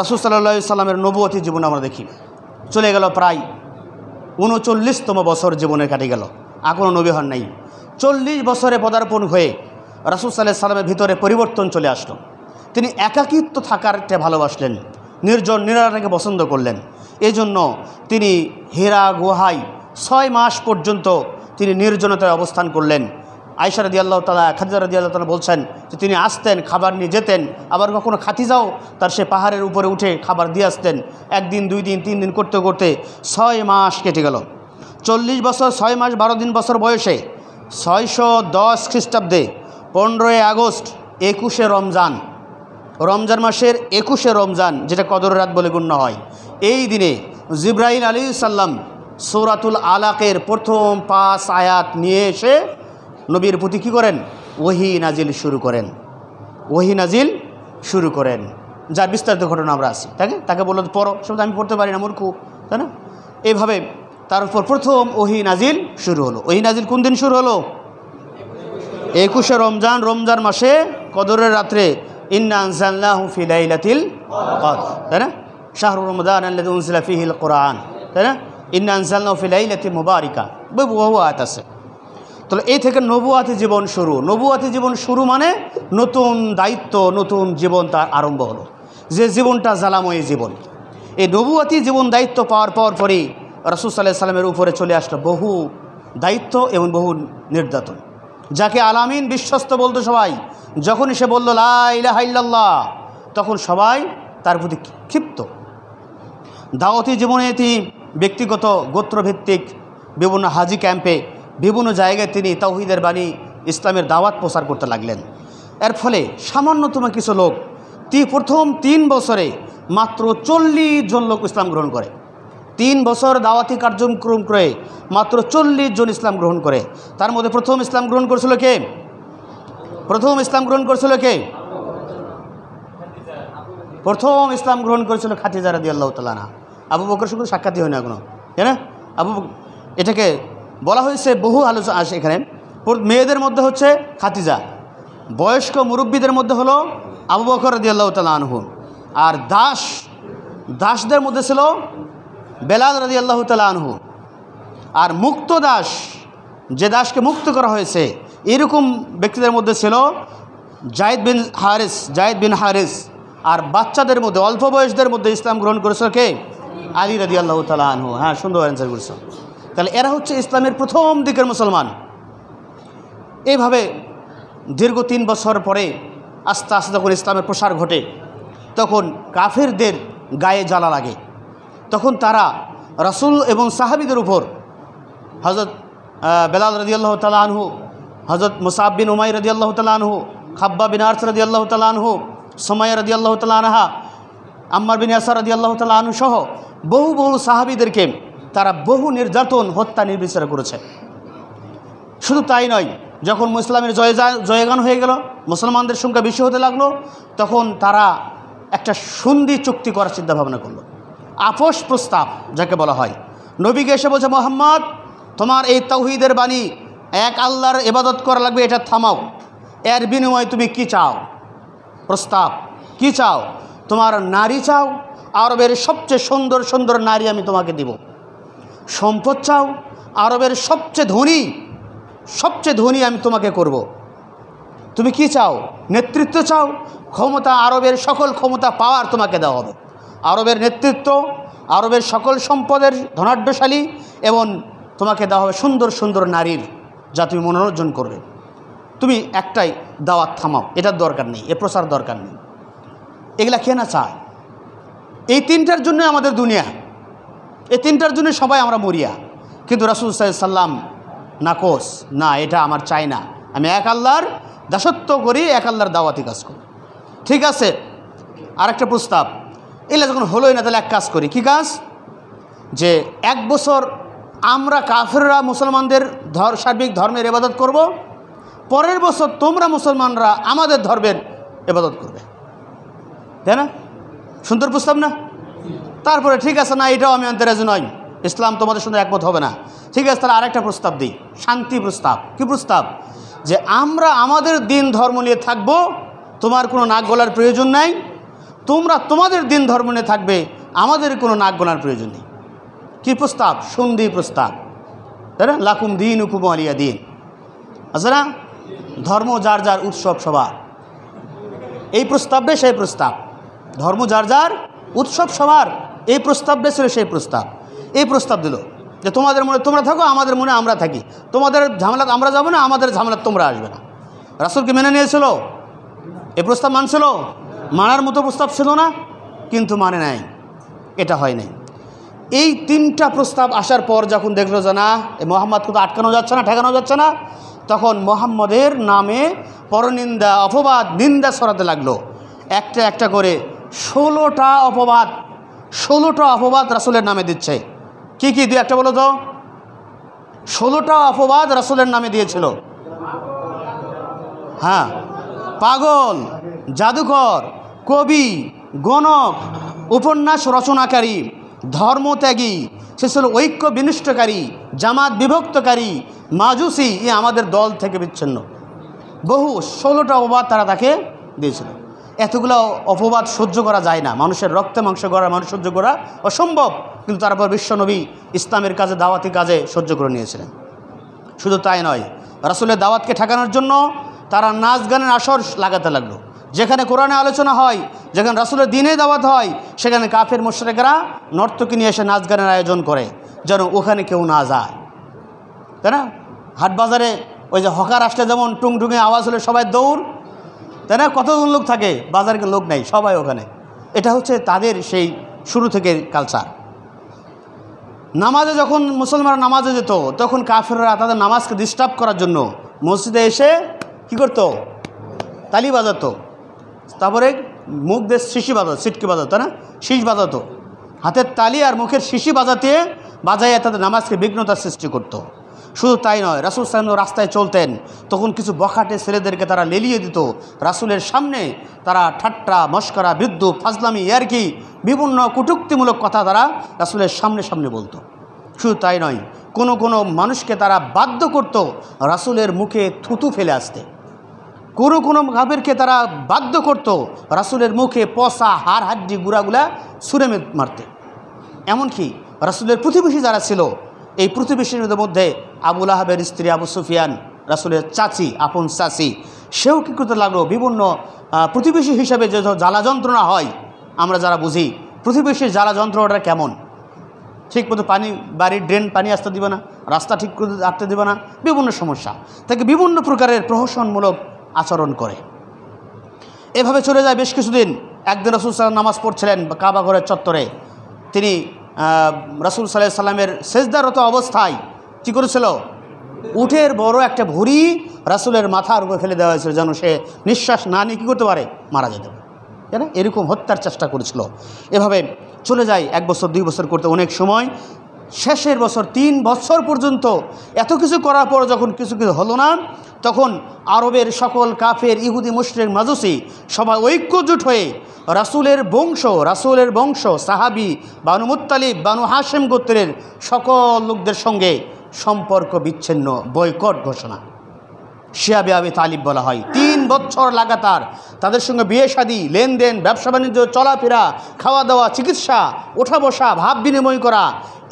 রাসূল সাল্লাল্লাহু আলাইহি সাল্লামের নবুয়তি জীবন আমরা দেখি। চলে গেল প্রায় 39তম বছর জীবনের কাটে গেল, আর কোনো নবী হন নাই। 40 বছরে পদার্পণ হয়ে রাসূল সাল্লাল্লাহু আলাইহি সাল্লামের ভিতরে পরিবর্তন চলে আসলো। তিনি একাকিত্ব থাকারটা ভালোবাসলেন, নির্জন নিরালাকে পছন্দ করলেন। এজন্য তিনি হেরা গুহায় 6 মাস পর্যন্ত তিনি নির্জনতায় অবস্থান করলেন। আয়েশা রাদিয়াল্লাহু তাআলা, খাদিজা রাদিয়াল্লাহু তাআলা বলছেন যে তিনি আসতেন, খাবার নিয়ে যেতেন, আবার কখনো খাদিজাও তার সে পাহাড়ের উপরে উঠে খাবার দিয়ে আসতেন। 1 দিন 2 দিন 3 দিন করতে করতে 6 মাস কেটে গেল। 40 বছর 6 মাস 12 দিন বছর বয়সে 610 খ্রিস্টাব্দে 15 আগস্ট 21শে রমজান, রমজান মাসের 21শে রমজান, যেটা কদরের রাত বলে গণ্য হয়, এই দিনে জিবরাইল আলাইহিস সালাম সূরাতুল আলাকের প্রথম 5 আয়াত নিয়ে এসে নবীর প্রতি কী করেন? ওহী নাজিল শুরু করেন, যার বিস্তারিত ঘটনা আমরা আছি। তাকে বলল পড়ো, সব আমি পড়তে পারি না, মূর্খ, তাই না? এইভাবে তার উপর প্রথম ওহী নাজিল শুরু হলো। ওহী নাজিল কোন দিন শুরু হলো? 21শে রমজান, রমজান মাসে কদরের রাত্রে। ইন্না আনজালনাহু ফি লাইলাতিল কদর, তাই না? শাহরু রমাদান আল্লাযী উনজিলা ফীহিল কুরআন, তাই না? ইন্না আনজালনাহু ফি লাইলাতিল মুবারাকা, বহু আয়াত আছে। তাহলে এই থেকে নবুয়াতি জীবন শুরু। নবুয়াতি জীবন শুরু মানে নতুন দায়িত্ব, নতুন জীবন তার আরম্ভ হলো, যে জীবনটা জ্বালাময়ী জীবন। এই নবুয়াতি জীবন দায়িত্ব পাওয়ার পরই রাসূল সাল্লাল্লাহু আলাইহি সাল্লামের উপরে চলে আসলো বহু দায়িত্ব এবং বহু নির্যাতন। যাকে আলামিন বিশ্বস্ত বলতো সবাই, যখনই সে বলল লা ইলাহা ইল্লাল্লাহ, তখন সবাই তার প্রতি ক্ষিপ্ত। দাওয়াতি জীবনে তিনি ব্যক্তিগত গোত্রভিত্তিক বিভিন্ন হাজি ক্যাম্পে, বিভিন্ন জায়গায় তিনি তাওহীদের বাণী, ইসলামের দাওয়াত প্রচার করতে লাগলেন। এর ফলে সামান্যতম কিছু লোক, প্রথম 3 বছরে মাত্র 40 জন লোক ইসলাম গ্রহণ করে। 3 বছর দাওয়াতি কার্যক্রম করে মাত্র 40 জন ইসলাম গ্রহণ করে। তার মধ্যে প্রথম ইসলাম গ্রহণ করেছিল খাদিজা রাদিয়াল্লাহু তাআলা আনহা। আবু বকর শুধু সাক্ষাৎই হয় না এখনো, তাই না? এটাকে বলা হয়েছে, বহু আলোচনা আসে এখানে। মেয়েদের মধ্যে হচ্ছে খাদিজা, বয়স্ক মুরব্বীদের মধ্যে হলো আবু বকর রাদিয়াল্লাহু তাআলা আনহু, আর দাসদের মধ্যে ছিল বেলাল রাদিয়াল্লাহু তাআলা আনহু, আর মুক্ত দাস, যে দাসকে মুক্ত করা হয়েছে, এরকম ব্যক্তিদের মধ্যে ছিল জায়েদ বিন হারিস। আর বাচ্চাদের মধ্যে, অল্প বয়সদের মধ্যে ইসলাম গ্রহণ করেছিল কে? আলী রাদিয়াল্লাহু তাআলা আনহু। হ্যাঁ, সুন্দর অ্যান্সার করেছ। তাহলে এরা হচ্ছে ইসলামের প্রথম দিকের মুসলমান। এইভাবে দীর্ঘ ৩ বছর পরে আস্তে আস্তে যখন ইসলামের প্রসার ঘটে তখন কাফেরদের গায়ে জ্বালা লাগে, তখন তারা রাসূল এবং সাহাবীদের উপর হযরত বেলাল রাদিয়াল্লাহু তাআলা আনহু, হযরত মুসআব বিন উমাইর রাদিয়াল্লাহু তাআলা আনহু, খাব্বাব বিন আরস রাদিয়াল্লাহু তাআলা আনহু, সুমাইয়া রাদিয়াল্লাহু তাআলা আনহা, আম্মার বিন ইয়াসার রাদিয়াল্লাহু তাআলা আনহু সহ বহু সাহাবীদেরকে তারা বহু নির্যাতন হত্যা নির্বিচার করেছে। শুধু তাই নয়, যখন মুসলিমের জয়গান হয়ে গেল, মুসলমানদের সংখ্যা বেশি হতে লাগলো, তখন তারা একটা সন্ধি চুক্তি করার চিন্তাভাবনা করলো, আপোষ প্রস্তাব যাকে বলা হয়। নবীকে এসে বলছে, মোহাম্মদ তোমার এই তাওহীদের বাণী এক আল্লাহর ইবাদত করা লাগবে, এটা থামাও, এর বিনিময়ে তুমি কি চাও? প্রস্তাব কি চাও? তোমার নারী চাও, আরবের সবচেয়ে সুন্দর সুন্দর নারী আমি তোমাকে দিব। সম্পদ চাও, আরবের সবচেয়ে ধনী আমি তোমাকে করব। তুমি কি চাও? নেতৃত্ব চাও, ক্ষমতা, আরবের সকল ক্ষমতা পাওয়ার তোমাকে দেওয়া হবে, আরবের নেতৃত্ব, আরবের সকল সম্পদের ধনাঢ্যশালী, এবং তোমাকে দেওয়া হবে সুন্দর সুন্দর নারীর, যা তুমি মনোরঞ্জন করবে। তুমি একটাই দাওয়াত থামাও, এটার দরকার নেই, এ প্রচার দরকার নেই, এগুলা কে না চায়? এই তিনটার জন্য আমাদের দুনিয়া, এই তিনটার জন্য সবাই আমরা মরিয়া। কিন্তু রাসূল সাল্লাল্লাহু আলাইহি ওয়াসাল্লাম নাকোস, না এটা আমার চাই না, আমি এক আল্লাহর দাসত্ব করি, এক আল্লাহর দাওয়াতি কাজ করি। ঠিক আছে, আরেকটা প্রস্তাব, এগুলো যখন হলোই না তাহলে এক কাজ করি, কী কাজ? যে 1 বছর আমরা কাফেররা মুসলমানদের সার্বিক ধর্মের ইবাদত করব, পরের বছর তোমরা মুসলমানরা আমাদের ধর্মের ইবাদত করবে, তাই না? সুন্দর প্রস্তাব না? তারপরে ঠিক আছে, না এটাও আমি আনতে রাজি নই, ইসলাম তোমাদের সঙ্গে একমত হবে না। ঠিক আছে, তাহলে আরেকটা প্রস্তাব দিই, শান্তি প্রস্তাব। কী প্রস্তাব? যে আমরা আমাদের দিন ধর্ম নিয়ে থাকবো, তোমার কোনো নাক গলার প্রয়োজন নাই, তোমরা তোমাদের দিন ধর্ম নিয়ে থাকবে, আমাদের কোনো নাক গলার প্রয়োজন নেই। কী প্রস্তাব? সন্ধি প্রস্তাব, তাই না? লাকুম দিন উকুম আলিয়া দিন, আচ্ছা না? ধর্ম যার যার, উৎসব সবার। এই প্রস্তাবটা সেই প্রস্তাব, ধর্ম যার যার, উৎসব সবার, এই প্রস্তাবটা ছিল সেই প্রস্তাব। এই প্রস্তাব দিল যে তোমাদের মনে তোমরা থাকো, আমাদের মনে আমরা থাকি, তোমাদের ঝামেলা আমরা যাবো না, আমাদের ঝামেলা তোমরা আসবে না। রাসূলকে মেনে নিয়েছিল? এই প্রস্তাব মানছিল? মানার মতো প্রস্তাব ছিল না, কিন্তু মানে নাই, এটা হয় নাই। এই 3টা প্রস্তাব আসার পর যখন দেখলো যে না, মোহাম্মদ কোথাও আটকানো যাচ্ছে না, ঠেকানো যাচ্ছে না, তখন মোহাম্মদের নামে পরনিন্দা, অপবাদ, নিন্দা ছড়াতে লাগলো। একটা একটা করে 16টা অপবাদ রাসূলের নামে দিচ্ছে। কি কি? দুই একটা বলো তো। 16টা অপবাদ রাসূলের নামে দিয়েছিল। হ্যাঁ, পাগল, জাদুকর, কবি, গণক, উপন্যাস রচনাকারী, ধর্মত্যাগী, সে ছিল ঐক্য বিনষ্টকারী, জামাত বিভক্তকারী, মাজুসি, এ আমাদের দল থেকে বিচ্ছিন্ন। বহু 16টা অপবাদ তারা তাকে দিয়েছিল। এতগুলো অপবাদ সহ্য করা যায় না, মানুষের রক্তে মাংস গড়া মানুষ সহ্য করা অসম্ভব, কিন্তু তারপর বিশ্বনবী ইসলামের কাজে, দাওয়াতি কাজে সহ্য করে নিয়েছিলেন। শুধু তাই নয়, রাসূলের দাওয়াতকে ঠেকানোর জন্য তারা নাচ গানের আসর লাগাতে লাগলো। যেখানে কোরআনে আলোচনা হয়, যেখানে রাসূলের দ্বীনে দাওয়াত হয়, সেখানে কাফের মুশরিকরা নর্তকী নিয়ে এসে নাচ গানের আয়োজন করে, যেন ওখানে কেউ না যায়, তাই না? হাটবাজারে ওই যে হকার আসলে যেমন টুংটুঙে আওয়াজ হলে সবাই দৌড়, তাই না? কতজন লোক থাকে বাজারে, লোক নেই, সবাই ওখানে। এটা হচ্ছে তাদের সেই শুরু থেকে কালচার। নামাজে যখন মুসলমানরা নামাজে যেত, তখন কাফেররা তাদের নামাজকে ডিস্টার্ব করার জন্য মসজিদে এসে কী করতো? তালি বাজাতো, তারপরে মুখ দিয়ে শিশি বাজাতো, সিটকি বাজাতো না, শীষ বাজাতো, হাতের তালি আর মুখের শিশি বাজাইয়া তাদের নামাজকে বিঘ্নতার সৃষ্টি করতো। শুধু তাই নয়, রাসূল সাহেব রাস্তায় চলতেন, তখন কিছু বখাটে ছেলেদেরকে তারা লেলিয়ে দিত। রাসূলের সামনে তারা ঠাট্টা, মস্করা, বিদ্রুপ, ফাজলামি, ইয়ারকি, বিভিন্ন কটূক্তিমূলক কথা তারা রাসূলের সামনে বলতো। শুধু তাই নয়, কোনো মানুষকে তারা বাধ্য করত রাসূলের মুখে থুতু ফেলে আসতে, কোনো কাফেরকে তারা বাধ্য করত রাসূলের মুখে পচা হাড় হাড্ডি গুঁড়াগুলা ছুঁড়ে মারতে। এমনকি রাসূলের প্রতিবেশী যারা ছিল, এই প্রতিবেশীদের মধ্যে আবু লাহাবের স্ত্রী আবু সুফিয়ান, রাসূলের চাচি, আপন চাচি, সেও কী করতে লাগলো? বিভিন্ন প্রতিবেশী হিসাবে যে জ্বালা যন্ত্রণা হয়, আমরা যারা বুঝি প্রতিবেশীর জ্বালা যন্ত্রণাটা কেমন, ঠিক মতো পানি বাড়ির ড্রেন পানি আসতে দিবে না, রাস্তা ঠিক করে আসতে দেবে না, বিভিন্ন সমস্যা থেকে বিভিন্ন প্রকারের প্রহসনমূলক আচরণ করে। এভাবে চলে যায় বেশ কিছুদিন। একদিন রাসূল সাল্লাল্লাহু আলাইহি ওয়াসাল্লাম নামাজ পড়ছিলেন কাবা ঘরের চত্বরে। তিনি রাসূল সাল্লাল্লাহু আলাইহি ওয়াসাল্লামের সিজদারত অবস্থায় কী করেছিল? উটের বড় একটা ভুঁড়ি রাসূলের মাথার উপরে ফেলে দেওয়া হয়েছিল যেন সে নিঃশ্বাস না নিয়ে কী করতে পারে, মারা যেতে পারে, তাই না? এরকম হত্যার চেষ্টা করেছিল। এভাবে চলে যায় এক বছর, দুই বছর করতে অনেক সময়। শেষের বছর 3 বছর পর্যন্ত এত কিছু করার পর যখন কিছু কিছু হলো না, তখন আরবের সকল কাফের ইহুদি মুশরিক মাজুসি সবাই ঐক্যজোট হয়ে রাসূলের বংশ সাহাবি বানু মুত্তালিব বানু হাশেম গোত্রের সকল লোকদের সঙ্গে সম্পর্ক বিচ্ছিন্ন, বয়কট ঘোষণা, শিয়াবে আবি তালিব বলা হয়। 3 বছর লাগাতার তাদের সঙ্গে বিয়ে শাদী, লেনদেন, ব্যবসা বাণিজ্য, চলাফেরা, খাওয়া দাওয়া, চিকিৎসা, ওঠা বসা, ভাব বিনিময় করা,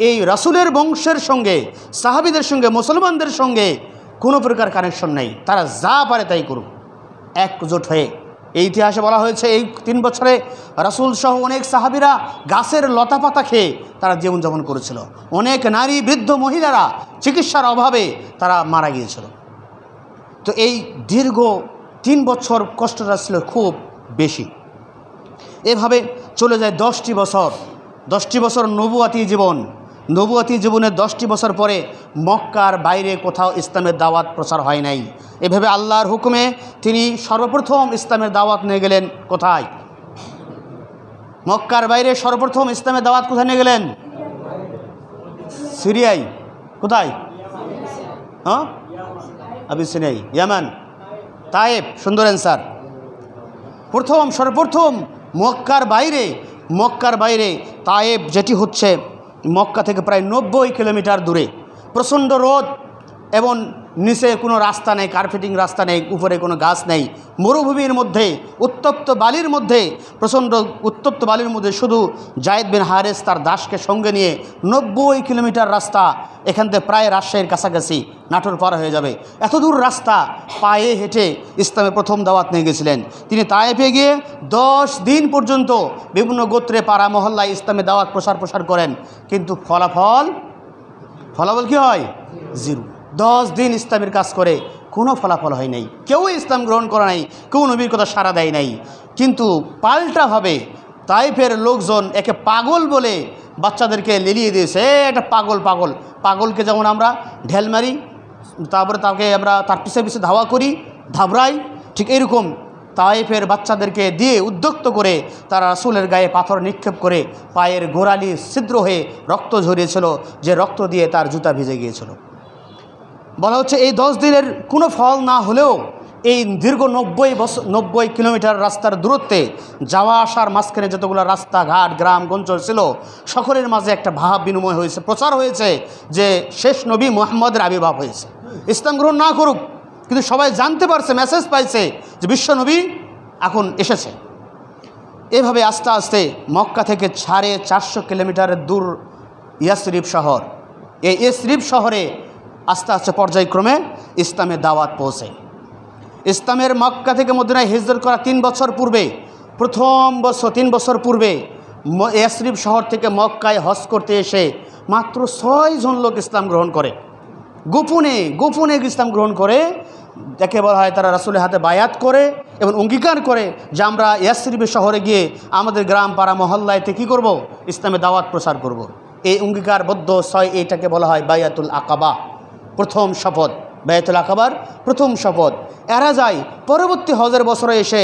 এই রাসূলের বংশের সঙ্গে সাহাবিদের সঙ্গে মুসলমানদের সঙ্গে কোনো প্রকার কানেকশন নেই, তারা যা পারে তাই করুক। একজোট হয়ে এই ইতিহাসে বলা হয়েছে এই 3 বছরে রাসূল সহ অনেক সাহাবিরা গাছের লতাপাতা খেয়ে তারা জীবনযাপন করেছিল। অনেক নারী বৃদ্ধ মহিলারা চিকিৎসার অভাবে তারা মারা গিয়েছিল। তো এই দীর্ঘ 3 বছর কষ্টটা ছিল খুব বেশি। এভাবে চলে যায় 10টি বছর। 10টি বছর নবুয়াতি জীবন। নবুয়াতি জীবনের 10টি বছর পরে মক্কার বাইরে কোথাও ইসলামের দাওয়াত প্রচার হয় নাই। এভাবে আল্লাহর হুকুমে তিনি সর্বপ্রথম ইসলামের দাওয়াত নিয়ে গেলেন কোথায়? মক্কার বাইরে সর্বপ্রথম ইসলামের দাওয়াত কোথায় নিয়ে গেলেন? সিরিয়ায়। কোথায়? হ্যাঁ, আবি সিনাই, ইয়ামান, তায়েব। সুন্দর অ্যান্সার। সর্বপ্রথম মক্কার বাইরে তায়েব, যেটি হচ্ছে মক্কা থেকে প্রায় 90 কিলোমিটার দূরে। প্রচণ্ড রোদ এবং নিচে কোনো রাস্তা নেই, কার্পেটিং রাস্তা নেই, উপরে কোনো গাছ নেই, মরুভূমির মধ্যে প্রচণ্ড উত্তপ্ত বালির মধ্যে শুধু যায়েদ বিন হারেস তার দাসকে সঙ্গে নিয়ে 90 কিলোমিটার রাস্তা, এখান থেকে প্রায় রাজশাহীর কাছাকাছি নাটোর পার হয়ে যাবে, এত দূর রাস্তা পায়ে হেঁটে ইসলামের প্রথম দাওয়াত নিয়ে গেছিলেন। তিনি তায়েফে গিয়ে 10 দিন পর্যন্ত বিভিন্ন গোত্রে পাড়া মহল্লায় ইসলামের দাওয়াত প্রসার করেন, কিন্তু ফলাফল কী হয়? 0। 10 দিন ইসলামের কাজ করে কোনো ফলাফল হয় নাই, কেউ ইসলাম গ্রহণ করে নাই, কেউ নবীর কথা সাড়া দেয় নাই। কিন্তু পাল্টাভাবে তায়েফের লোকজন একে পাগল বলে বাচ্চাদেরকে লেলিয়ে দিয়েছে। এটা পাগলকে যেমন আমরা ঢেল মারি, তারপরে তাকে আমরা তার পিছে পিছে ধাওয়া করি, ধাবড়াই, ঠিক এরকম তায়েফের বাচ্চাদেরকে দিয়ে উদ্যক্ত করে তারা রাসূলের গায়ে পাথর নিক্ষেপ করে পায়ের গোড়ালি ছিদ্র হয়ে রক্ত ঝরিয়েছিল, যে রক্ত দিয়ে তার জুতা ভিজে গিয়েছিল। বলা হচ্ছে এই 10 দিনের কোনো ফল না হলেও এই দীর্ঘ 90 কিলোমিটার রাস্তার দূরত্বে যাওয়া আসার মাঝখানে যতগুলো রাস্তাঘাট গ্রামগঞ্জ ছিল, সকলের মাঝে একটা ভাব বিনিময় হয়েছে, প্রচার হয়েছে যে শেষ নবী মুহাম্মদের আবির্ভাব হয়েছে। ইসলাম গ্রহণ না করুক, কিন্তু সবাই জানতে পারছে, মেসেজ পাইছে যে বিশ্ব নবী এখন এসেছে। এভাবে আস্তে আস্তে মক্কা থেকে 450 কিলোমিটারের দূর ইয়াথরিব শহর, এই ইয়াথরিব শহরে আস্তে আস্তে পর্যায়ক্রমে ইসলামের দাওয়াত পৌঁছে। ইসলামের মক্কা থেকে মদিনায় হিজরত করা 3 বছর পূর্বে, 3 বছর পূর্বে ইয়াথরিব শহর থেকে মক্কায় হজ করতে এসে মাত্র 6 জন লোক ইসলাম গ্রহণ করে, গোপনে ইসলাম গ্রহণ করে। যাকে বলা হয় তারা রাসূলের হাতে বায়াত করে এবং অঙ্গীকার করে যে আমরা ইয়াথরিব শহরে গিয়ে আমাদের গ্রাম পাড়া মহল্লায়তে কী করব? ইসলামের দাওয়াত প্রচার করব। এই অঙ্গীকারবদ্ধ 6 এইটাকে বলা হয় বাইয়াতুল আকাবা, প্রথম শপথ। বাইতুল আকাবার প্রথম শপথ এরা যায়। পরবর্তী হজের বছরে এসে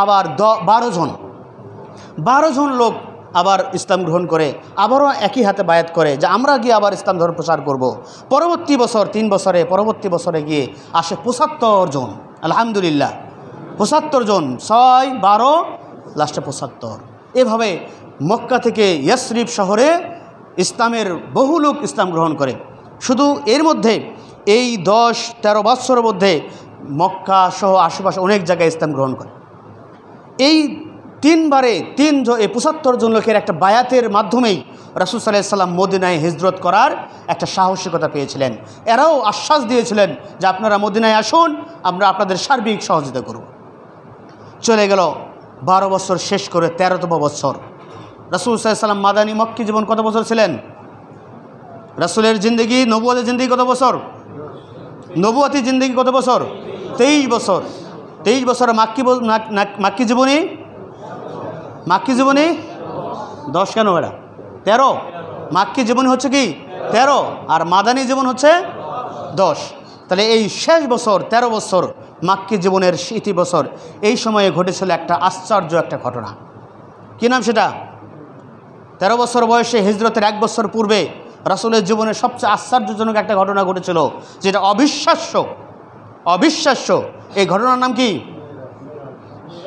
আবার 12 জন লোক আবার ইসলাম গ্রহণ করে, আবারও একই হাতে বায়াত করে যে আমরা গিয়ে আবার ইসলাম ধর্ম প্রচার করব। পরবর্তী বছর 3 বছরে পরবর্তী বছরে গিয়ে আসে 75 জন, আলহামদুলিল্লাহ 75 জন, 6, 12, লাস্টে 75। এভাবে মক্কা থেকে ইয়াথরিব শহরে ইসলামের বহু লোক ইসলাম গ্রহণ করে। শুধু এর মধ্যে এই 10-13 বৎসরের মধ্যে মক্কা সহ আশেপাশে অনেক জায়গায় ইসলাম গ্রহণ করে। এই 75 জন লোকের একটা বায়াতের মাধ্যমেই রাসূল সাল্লাল্লাহু আলাইহি ওয়াসাল্লাম মদিনায় হিজরত করার একটা সাহসিকতা পেয়েছিলেন। এরাও আশ্বাস দিয়েছিলেন যে আপনারা মদিনায় আসুন, আমরা আপনাদের সার্বিক সহযোগিতা করব। চলে গেল 12 বছর শেষ করে 13তম বৎসর। রাসূল সাল্লাল্লাহু আলাইহি ওয়াসাল্লাম মাদানী মক্কি জীবন কত বছর ছিলেন? রাসূলের জিন্দেগি নবুয়তের জিন্দেগি কত বছর? নবুয়তি জিন্দেগি কত বছর? 23 বছর। 23 বছর মাক্কি জীবনী, মাক্কি জীবনী 10 কেন ভাড়া 13। মাক্কি জীবনী হচ্ছে কি 13 আর মাদানী জীবন হচ্ছে 10। তাহলে এই শেষ বছর 13 বছর মাক্কি জীবনের ইতি বছর, এই সময়ে ঘটেছিল একটা আশ্চর্য একটা ঘটনা। কী নাম সেটা? 13 বছর বয়সে হিজরতের 1 বছর পূর্বে রাসূলের জীবনের সবচেয়ে আশ্চর্যজনক একটা ঘটনা ঘটেছিল, যেটা অবিশ্বাস্য, অবিশ্বাস্য। এই ঘটনার নাম কি?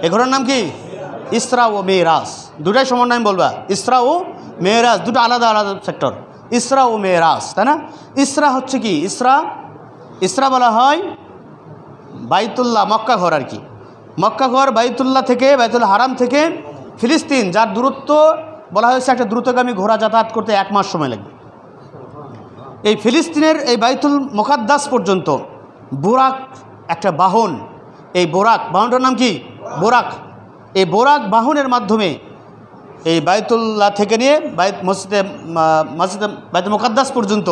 এই ঘটনার নাম কি? ইসরা ও মেরাজ। দুটাই সমান নাম বলবা, ইসরা ও মেরাজ, দুটো আলাদা আলাদা সেক্টর। ইসরা ও মেরাজ, তাই না? ইসরা হচ্ছে কি? ইসরা বলা হয় বাইতুল্লাহ, মক্কা ঘর আর কি। মক্কা ঘর বাইতুল্লাহ থেকে, বাইতুল হারাম থেকে ফিলিস্তিন, যার দূরত্ব বলা হয়েছে একটা দ্রুতগামী ঘোড়া যাতায়াত করতে 1 মাস সময় লাগবে। এই ফিলিস্তিনের এই বাইতুল মুকাদ্দাস পর্যন্ত বুরাক একটা বাহন, এই বুরাক বাহনটার নাম কি? বুরাক। এই বুরাক বাহনের মাধ্যমে এই বাইতুল্লাহ থেকে নিয়ে মসজিদে বাইতুল মুকাদ্দাস পর্যন্ত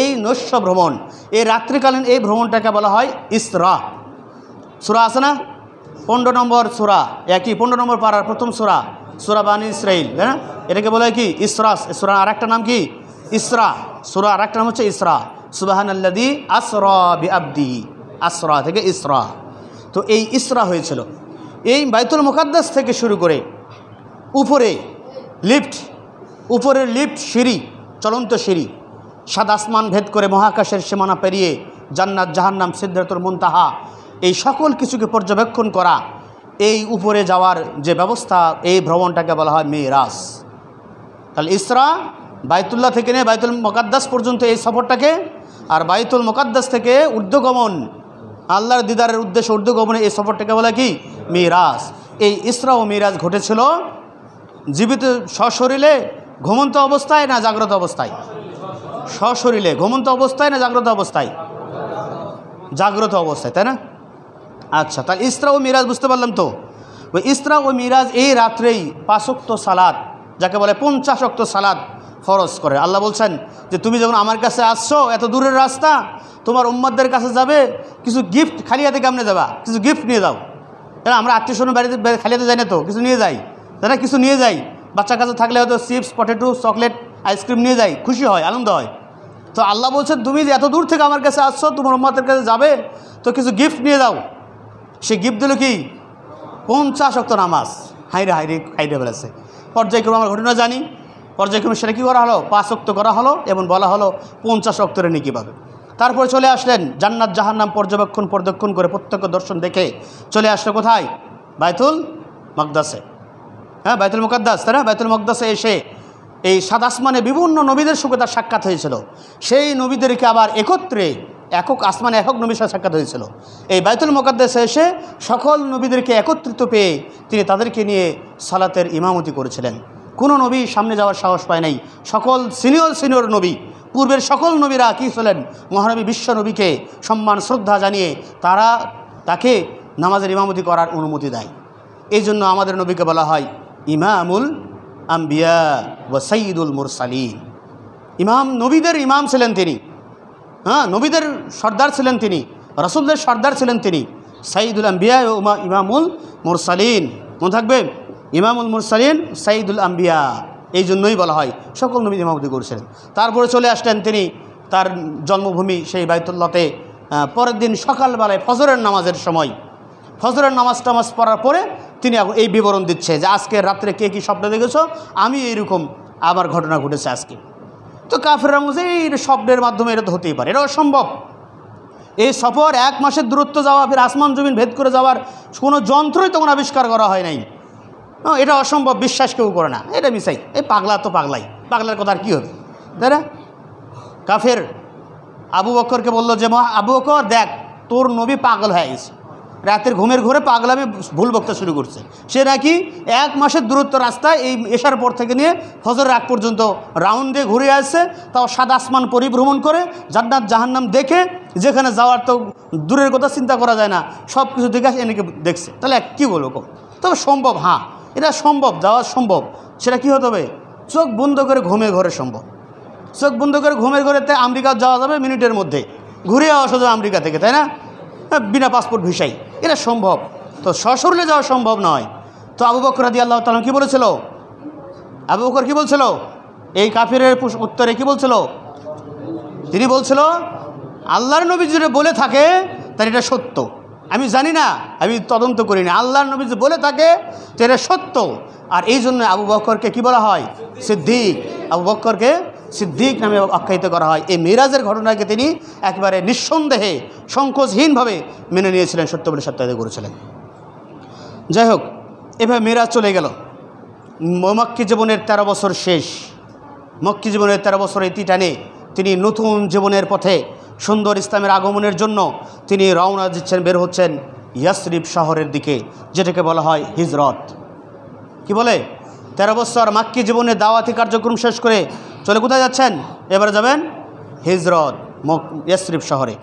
এই নৈশ ভ্রমণ, এই রাত্রিকালীন এই ভ্রমণটাকে বলা হয় ইসরা। সূরা আছে না 15 নম্বর সূরা, একই 15 নম্বর পারার প্রথম সূরা, সূরা বানি ইসরাইল, তাই না? এটাকে বলা হয় কি? ইসরা। সূরা আর একটা নাম কি? ইসরা। সূরা আর একটা নাম হচ্ছে ইসরা, সুবহানাল্লাযী আসরা বিআবদিহি, আসরা থেকে ইসরা। তো এই ইসরা হয়েছিল এই বাইতুল মুকাদ্দাস থেকে শুরু করে উপরে লিফট, উপরের লিফট সিঁড়ি, চলন্ত সিঁড়ি, সাত আসমান ভেদ করে মহাকাশের সীমানা পেরিয়ে জান্নাত জাহান্নাম সিদরাতুল মুনতাহা, এই সকল কিছুকে পর্যবেক্ষণ করা, এই উপরে যাওয়ার যে ব্যবস্থা, এই ভ্রমণটাকে বলা হয় মিরাজ। তাহলে ইসরা বাইতুল্লাহ থেকে নিয়ে বাইতুল মুকাদ্দাস পর্যন্ত এই সফরটাকে, আর বাইতুল মুকাদ্দাস থেকে ঊর্ধ্বগমন, আল্লাহর দিদারের উদ্দেশ্যে ঊর্ধ্বগমনে এই সফরটাকে বলা কি? মিরাজ। এই ইসরা ও মিরাজ ঘটেছিল জীবিত সশরীরে, ঘুমন্ত অবস্থায় না জাগ্রত অবস্থায়? সশরীরে, ঘুমন্ত অবস্থায় না জাগ্রত অবস্থায়? জাগ্রত অবস্থায়, তাই না? আচ্ছা, তাহলে ইসরা ও মিরাজ বুঝতে পারলাম। তো ওই ইসরা ও মিরাজ এই রাত্রেই 5 ওয়াক্ত সালাত, যাকে বলে 50 ওয়াক্ত সালাত ফরজ করে। আল্লাহ বলছেন যে তুমি যখন আমার কাছে আসছো, এত দূরের রাস্তা, তোমার উম্মতদের কাছে যাবে, কিছু গিফট খালি হাতে কেমনে যাবা? কিছু গিফট নিয়ে যাও। তাহলে আমরা আত্মীয় স্বজন বাড়িতে খালি হাতে যাই না, তো কিছু নিয়ে যাই, তাই না? কিছু নিয়ে যাই, বাচ্চা কাছে থাকলে হয়তো চিপস, পটেটো, চকলেট, আইসক্রিম নিয়ে যাই, খুশি হয়, আনন্দ হয়। তো আল্লাহ বলছেন তুমি যে এত দূর থেকে আমার কাছে আসছো, তোমার উম্মতের কাছে যাবে, তো কিছু গিফট নিয়ে যাও। সে গিফট দিল কি? 50 ওয়াক্ত নামাজ। হাইরে হাইরে হাইরে বেড়েছে। পর্যায়ক্রমে আমার ঘটনা জানি, পর্যায়ক্রমে সেটা কী করা হলো? 5 ওয়াক্ত করা হলো এবং বলা হলো 50 ওয়াক্তের নাকি পাবে। তারপরে চলে আসলেন জান্নাত জাহান্নাম পর্যবেক্ষণ প্রদক্ষণ করে, প্রত্যক্ষ দর্শন দেখে চলে আসলো কোথায়? বাইতুল মুকাদ্দাসে। হ্যাঁ, বাইতুল মুকাদ্দাস, তাই না? বাইতুল মুকাদ্দাসে এসে এই সাত আসমানে বিভিন্ন নবীদের সঙ্গে তার সাক্ষাৎ হয়েছিল। সেই নবীদেরকে আবার একত্রে একক আসমানে একক নবীর সাথে সাক্ষাৎ হয়েছিল। এই বাইতুল মুকাদ্দাসে এসে সকল নবীদেরকে একত্রিত পেয়ে তিনি তাদেরকে নিয়ে সালাতের ইমামতি করেছিলেন। কোনো নবী সামনে যাওয়ার সাহস পায় নাই। সকল সিনিয়র সিনিয়র নবী, পূর্বের সকল নবীরা কী ছিলেন? মহানবী বিশ্বনবীকে সম্মান শ্রদ্ধা জানিয়ে তারা তাকে নামাজের ইমামতি করার অনুমতি দেয়। এই জন্য আমাদের নবীকে বলা হয় ইমামুল আম্বিয়া ওয়া সাইয়্যিদুল মুরসালিন। ইমাম, নবীদের ইমাম ছিলেন তিনি। হ্যাঁ, নবীদের সর্দার ছিলেন তিনি, রাসূলদের সর্দার ছিলেন তিনি, সাইয়্যিদুল আম্বিয়া ও ইমামুল মুরসালিন। মনে থাকবে, ইমামুল মুরসালিন, সাইয়্যিদুল আম্বিয়া, এই জন্যই বলা হয় সকল নবী ইমামতি করেছিলেন। তারপরে চলে আসলেন তিনি তার জন্মভূমি সেই বাইতুল্লাহতে। পরের দিন সকালবেলায় ফজরের নামাজের সময়, ফজরের নামাজ টামাজ পড়ার পরে তিনি এখন এই বিবরণ দিচ্ছে যে আজকে রাত্রে কে কী স্বপ্ন দেখেছ, আমি এইরকম আবার ঘটনা ঘটেছে আজকে। তো কাফেররা বলছে এই স্বপ্নের মাধ্যমে এটা তো হতেই পারে, এটা অসম্ভব। এই সফর 1 মাসের দূরত্ব যাওয়া, ফের আসমান জমিন ভেদ করে যাওয়ার কোনো যন্ত্রই তখন আবিষ্কার করা হয় নাই। এটা অসম্ভব, বিশ্বাস কেউ করে না, এটা মিশাই, এই পাগলা তো পাগলাই, পাগলার কথা আর কী হবে, তাই না? কাফের আবু বকরকে বলল যে আবু বকর দেখ, তোর নবী পাগল হয়ে গেছে, রাতের ঘুমের ঘরে পাগলামে ভুল বক্তা শুরু করছে। সে নাকি 1 মাসের দূরত্ব রাস্তায় এই এশার পর থেকে নিয়ে ফজরের আগ পর্যন্ত রাউন্ড দিয়ে ঘুরে আসছে, তাও সাত আসমান পরিভ্রমণ করে, জান্নাত জাহান্নাম দেখে, যেখানে যাওয়ার তো দূরের কথা চিন্তা করা যায় না, সব কিছু দেখে এনেকে দেখছে। তাহলে কী বলবো? তবে সম্ভব, হ্যাঁ এটা সম্ভব, যাওয়া সম্ভব। সেটা কী হতে হবে? চোখ বন্ধ করে ঘুমের ঘরে সম্ভব। চোখ বন্ধ করে ঘুমের ঘরেতে আমেরিকা যাওয়া যাবে মিনিটের মধ্যে, ঘুরে আসা সোজা আমেরিকা থেকে, তাই না? বিনা পাসপোর্ট ভিসাই এটা সম্ভব, তো সশরীরে যাওয়া সম্ভব নয়। তো আবু বকর রাদিয়াল্লাহু তাআলা কী বলেছিল? আবু বকর কী বলেছিল এই কাফিরের উত্তরে? কী বলেছিল? তিনি বলেছিল আল্লাহর নবী যেটা বলে থাকে তার এটা সত্য, আমি জানি না, আমি তদন্ত করি না, আল্লাহর নবী যে বলে থাকে তো এটা সত্য। আর এই জন্য আবু বকরকে কী বলা হয়? সিদ্দিক। আবু বকরকে সিদ্দিক নামে আখ্যায়িত করা হয়। এই মিরাজের ঘটনাকে তিনি একেবারে নিঃসন্দেহে সংকোচহীনভাবে মেনে নিয়েছিলেন, সত্য বলে সত্যায়িত করেছিলেন। যাই হোক, এভাবে মিরাজ চলে গেল। মক্কি জীবনের ১৩ বছর শেষ। মক্কি জীবনের ১৩ বছর এই টানে তিনি নতুন জীবনের পথে সুন্দর ইসলামের আগমনের জন্য তিনি রওনা দিচ্ছেন, বের হচ্ছেন ইয়াসরিব শহরের দিকে, যেটাকে বলা হয় হিজরত। কি বলে? ১৩ বছর মাক্কি জীবনে দাওয়াতি কার্যক্রম শেষ করে চলে কোথায় যাচ্ছেন? এবারে যাবেন হিজরত, ইয়াসরিব শহরে।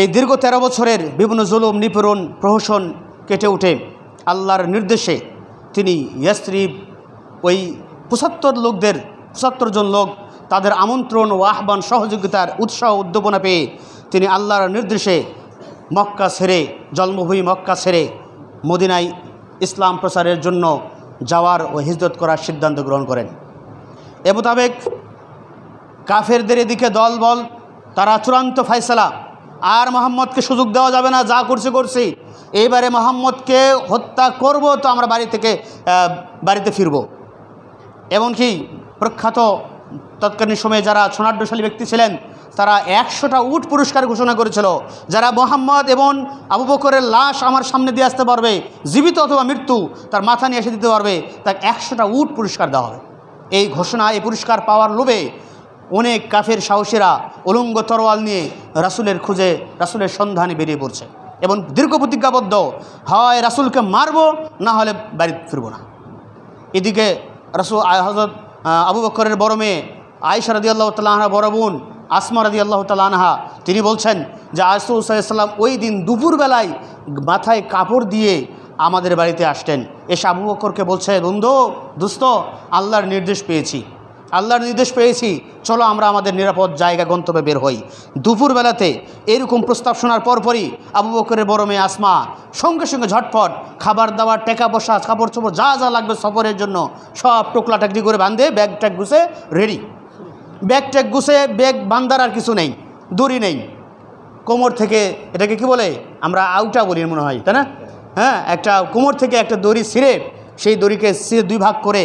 এই দীর্ঘ ১৩ বছরের বিভিন্ন জুলুম, নিপীড়ন, প্রহসন কেটে উঠে আল্লাহর নির্দেশে তিনি ইয়াসরিব ওই ৭৫ জন লোক, তাদের আমন্ত্রণ ও আহ্বান, সহযোগিতার উৎসাহ উদ্দীপনা পেয়ে তিনি আল্লাহর নির্দেশে মক্কা ছেড়ে, জন্মভূমি মক্কা ছেড়ে মদিনায় ইসলাম প্রচারের জন্য যাওয়ার ও হিজরত করার সিদ্ধান্ত গ্রহণ করেন। এ মোতাবেক কাফেরদের এদিকে দলবল, তারা চূড়ান্ত ফয়সালা, আর মোহাম্মদকে সুযোগ দেওয়া যাবে না, যা করছি করছি, এইবারে মোহাম্মদকে হত্যা করব, তো আমরা বাড়িতে ফিরব। এমনকি প্রখ্যাত তৎকালীন সময়ে যারা সোনাঢ্যশালী ব্যক্তি ছিলেন তারা ১০০টা উট পুরস্কার ঘোষণা করেছিল, যারা মোহাম্মদ এবং আবু বকরের লাশ আমার সামনে দিয়ে আসতে পারবে, জীবিত অথবা মৃত্যু, তার মাথা নিয়ে এসে দিতে পারবে, তাকে ১০০টা উট পুরস্কার দেওয়া হবে। এই ঘোষণা, এই পুরস্কার পাওয়ার লোভে অনেক কাফের সাহসীরা উলঙ্গ তরোয়াল নিয়ে রাসুলের খোঁজে, রাসুলের সন্ধানে বেরিয়ে পড়ছে এবং দীর্ঘ প্রতিজ্ঞাবদ্ধ, হয় রাসুলকে মারব না হলে বাড়ি ফিরব না। এদিকে হযরত আবু বকরের বড় মেয়ে আয়েশা রাদিয়াল্লাহু তাআলা আনহা, বড় বোন আসমা রাদিয়াল্লাহু তাআলা আনহা, তিনি বলছেন যে রাসূল সাল্লাল্লাহু আলাইহি ওয়াসাল্লাম ওই দিন দুপুরবেলায় মাথায় কাপড় দিয়ে আমাদের বাড়িতে আসতেন। এসে আবু বকরকে বলছে, বন্ধু, দোস্ত, আল্লাহর নির্দেশ পেয়েছি, চলো আমরা আমাদের নিরাপদ জায়গা গন্তব্যে বের হই। দুপুরবেলাতে এরকম প্রস্তাব শোনার পরপরই আবু বকরের বড় মেয়ে আসমা সঙ্গে সঙ্গে ঝটপট খাবার দাবার, টাকা পয়সা, কাপড় চোপড়, যা যা লাগবে সফরের জন্য সব টোকলা টাকলি করে বাঁধে ব্যাগ ট্যাগ গুছে রেডি। ব্যাগ ট্যাগ গুছে, ব্যাগ বান্দার আর কিছু নেই, দড়ি নেই কোমর থেকে, এটাকে কি বলে আমরা আউটা বলি মনে হয়, তাই না? হ্যাঁ, একটা কোমর থেকে একটা দড়ি ছিঁড়ে, সেই দড়িকে ছিঁড়ে দুই ভাগ করে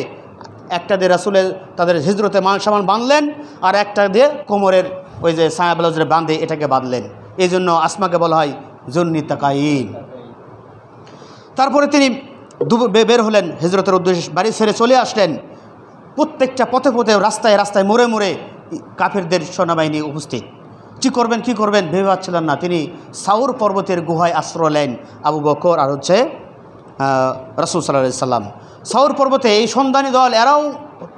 একটা দিয়ে রাসুলের তাদের হিজরতে মান সামান বাঁধলেন, আর একটা দিয়ে কোমরের ওই যে সায়া ব্লাউজের বাঁধে এটাকে বাঁধলেন। এই জন্য আসমাকে বলা হয় জুন্নি তাকাইন। তারপরে তিনি বের হলেন হিজরতের উদ্দেশ্যে, বাড়ি ছেড়ে চলে আসলেন। প্রত্যেকটা পথে পথে, রাস্তায় রাস্তায়, মোড়ে মোড়ে কাফেরদের সেনাবাহিনী উপস্থিত। কী করবেন ভেবে পাচ্ছিলেন না। তিনি সাউর পর্বতের গুহায় আশ্রয় নেন আবু বকর আর রাসূল সাল্লাল্লাহু আলাইহি সাল্লাম। সাউর পর্বতে এই সন্ধানী দল, এরাও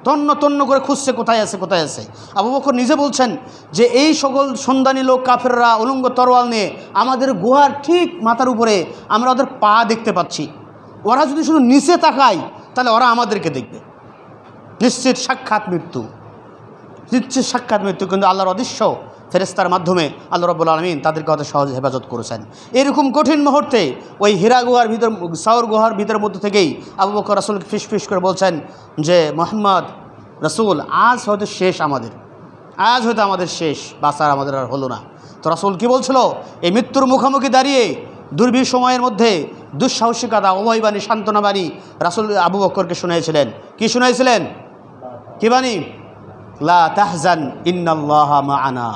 তন্ন তন্ন করে খুঁজছে কোথায় আছে। আবু বকর নিজে বলছেন যে এই সকল সন্ধানী লোক কাফেররা উলঙ্গ তরোয়াল নিয়ে আমাদের গুহার ঠিক মাথার উপরে, আমরা ওদের পা দেখতে পাচ্ছি, ওরা যদি শুধু নিচে তাকায় তাহলে ওরা আমাদেরকে দেখবে, নিশ্চিত সাক্ষাৎ মৃত্যু। কিন্তু আল্লাহর অদৃশ্য ফেরেশতার মাধ্যমে আল্লাহ রাব্বুল আলামিন তাদেরকে অত সহজ হেফাজত করেছেন। এরকম কঠিন মুহূর্তে ওই হীরা গুহার ভিতর, সাওর গুহার ভিতর মধ্যে থেকেই আবু বকর রাসূলকে ফিসফিস করে বলছেন যে মোহাম্মদ রাসূল, আজ হয়তো আমাদের শেষ, বাঁচার আমাদের আর হলো না। তো রাসূল কী বলছিল? এই মৃত্যুর মুখোমুখি দাঁড়িয়ে দুর্বিষহ সময়ের মধ্যে দুঃসাহসিকতা, অভয়বাণী, সান্ত্বনা বাণী রাসূল আবু বকরকে শুনিয়েছিলেন। কী শুনিয়েছিলেন? কী বাণী? লা তাহজান ইন্নাল্লাহা মা'ানা।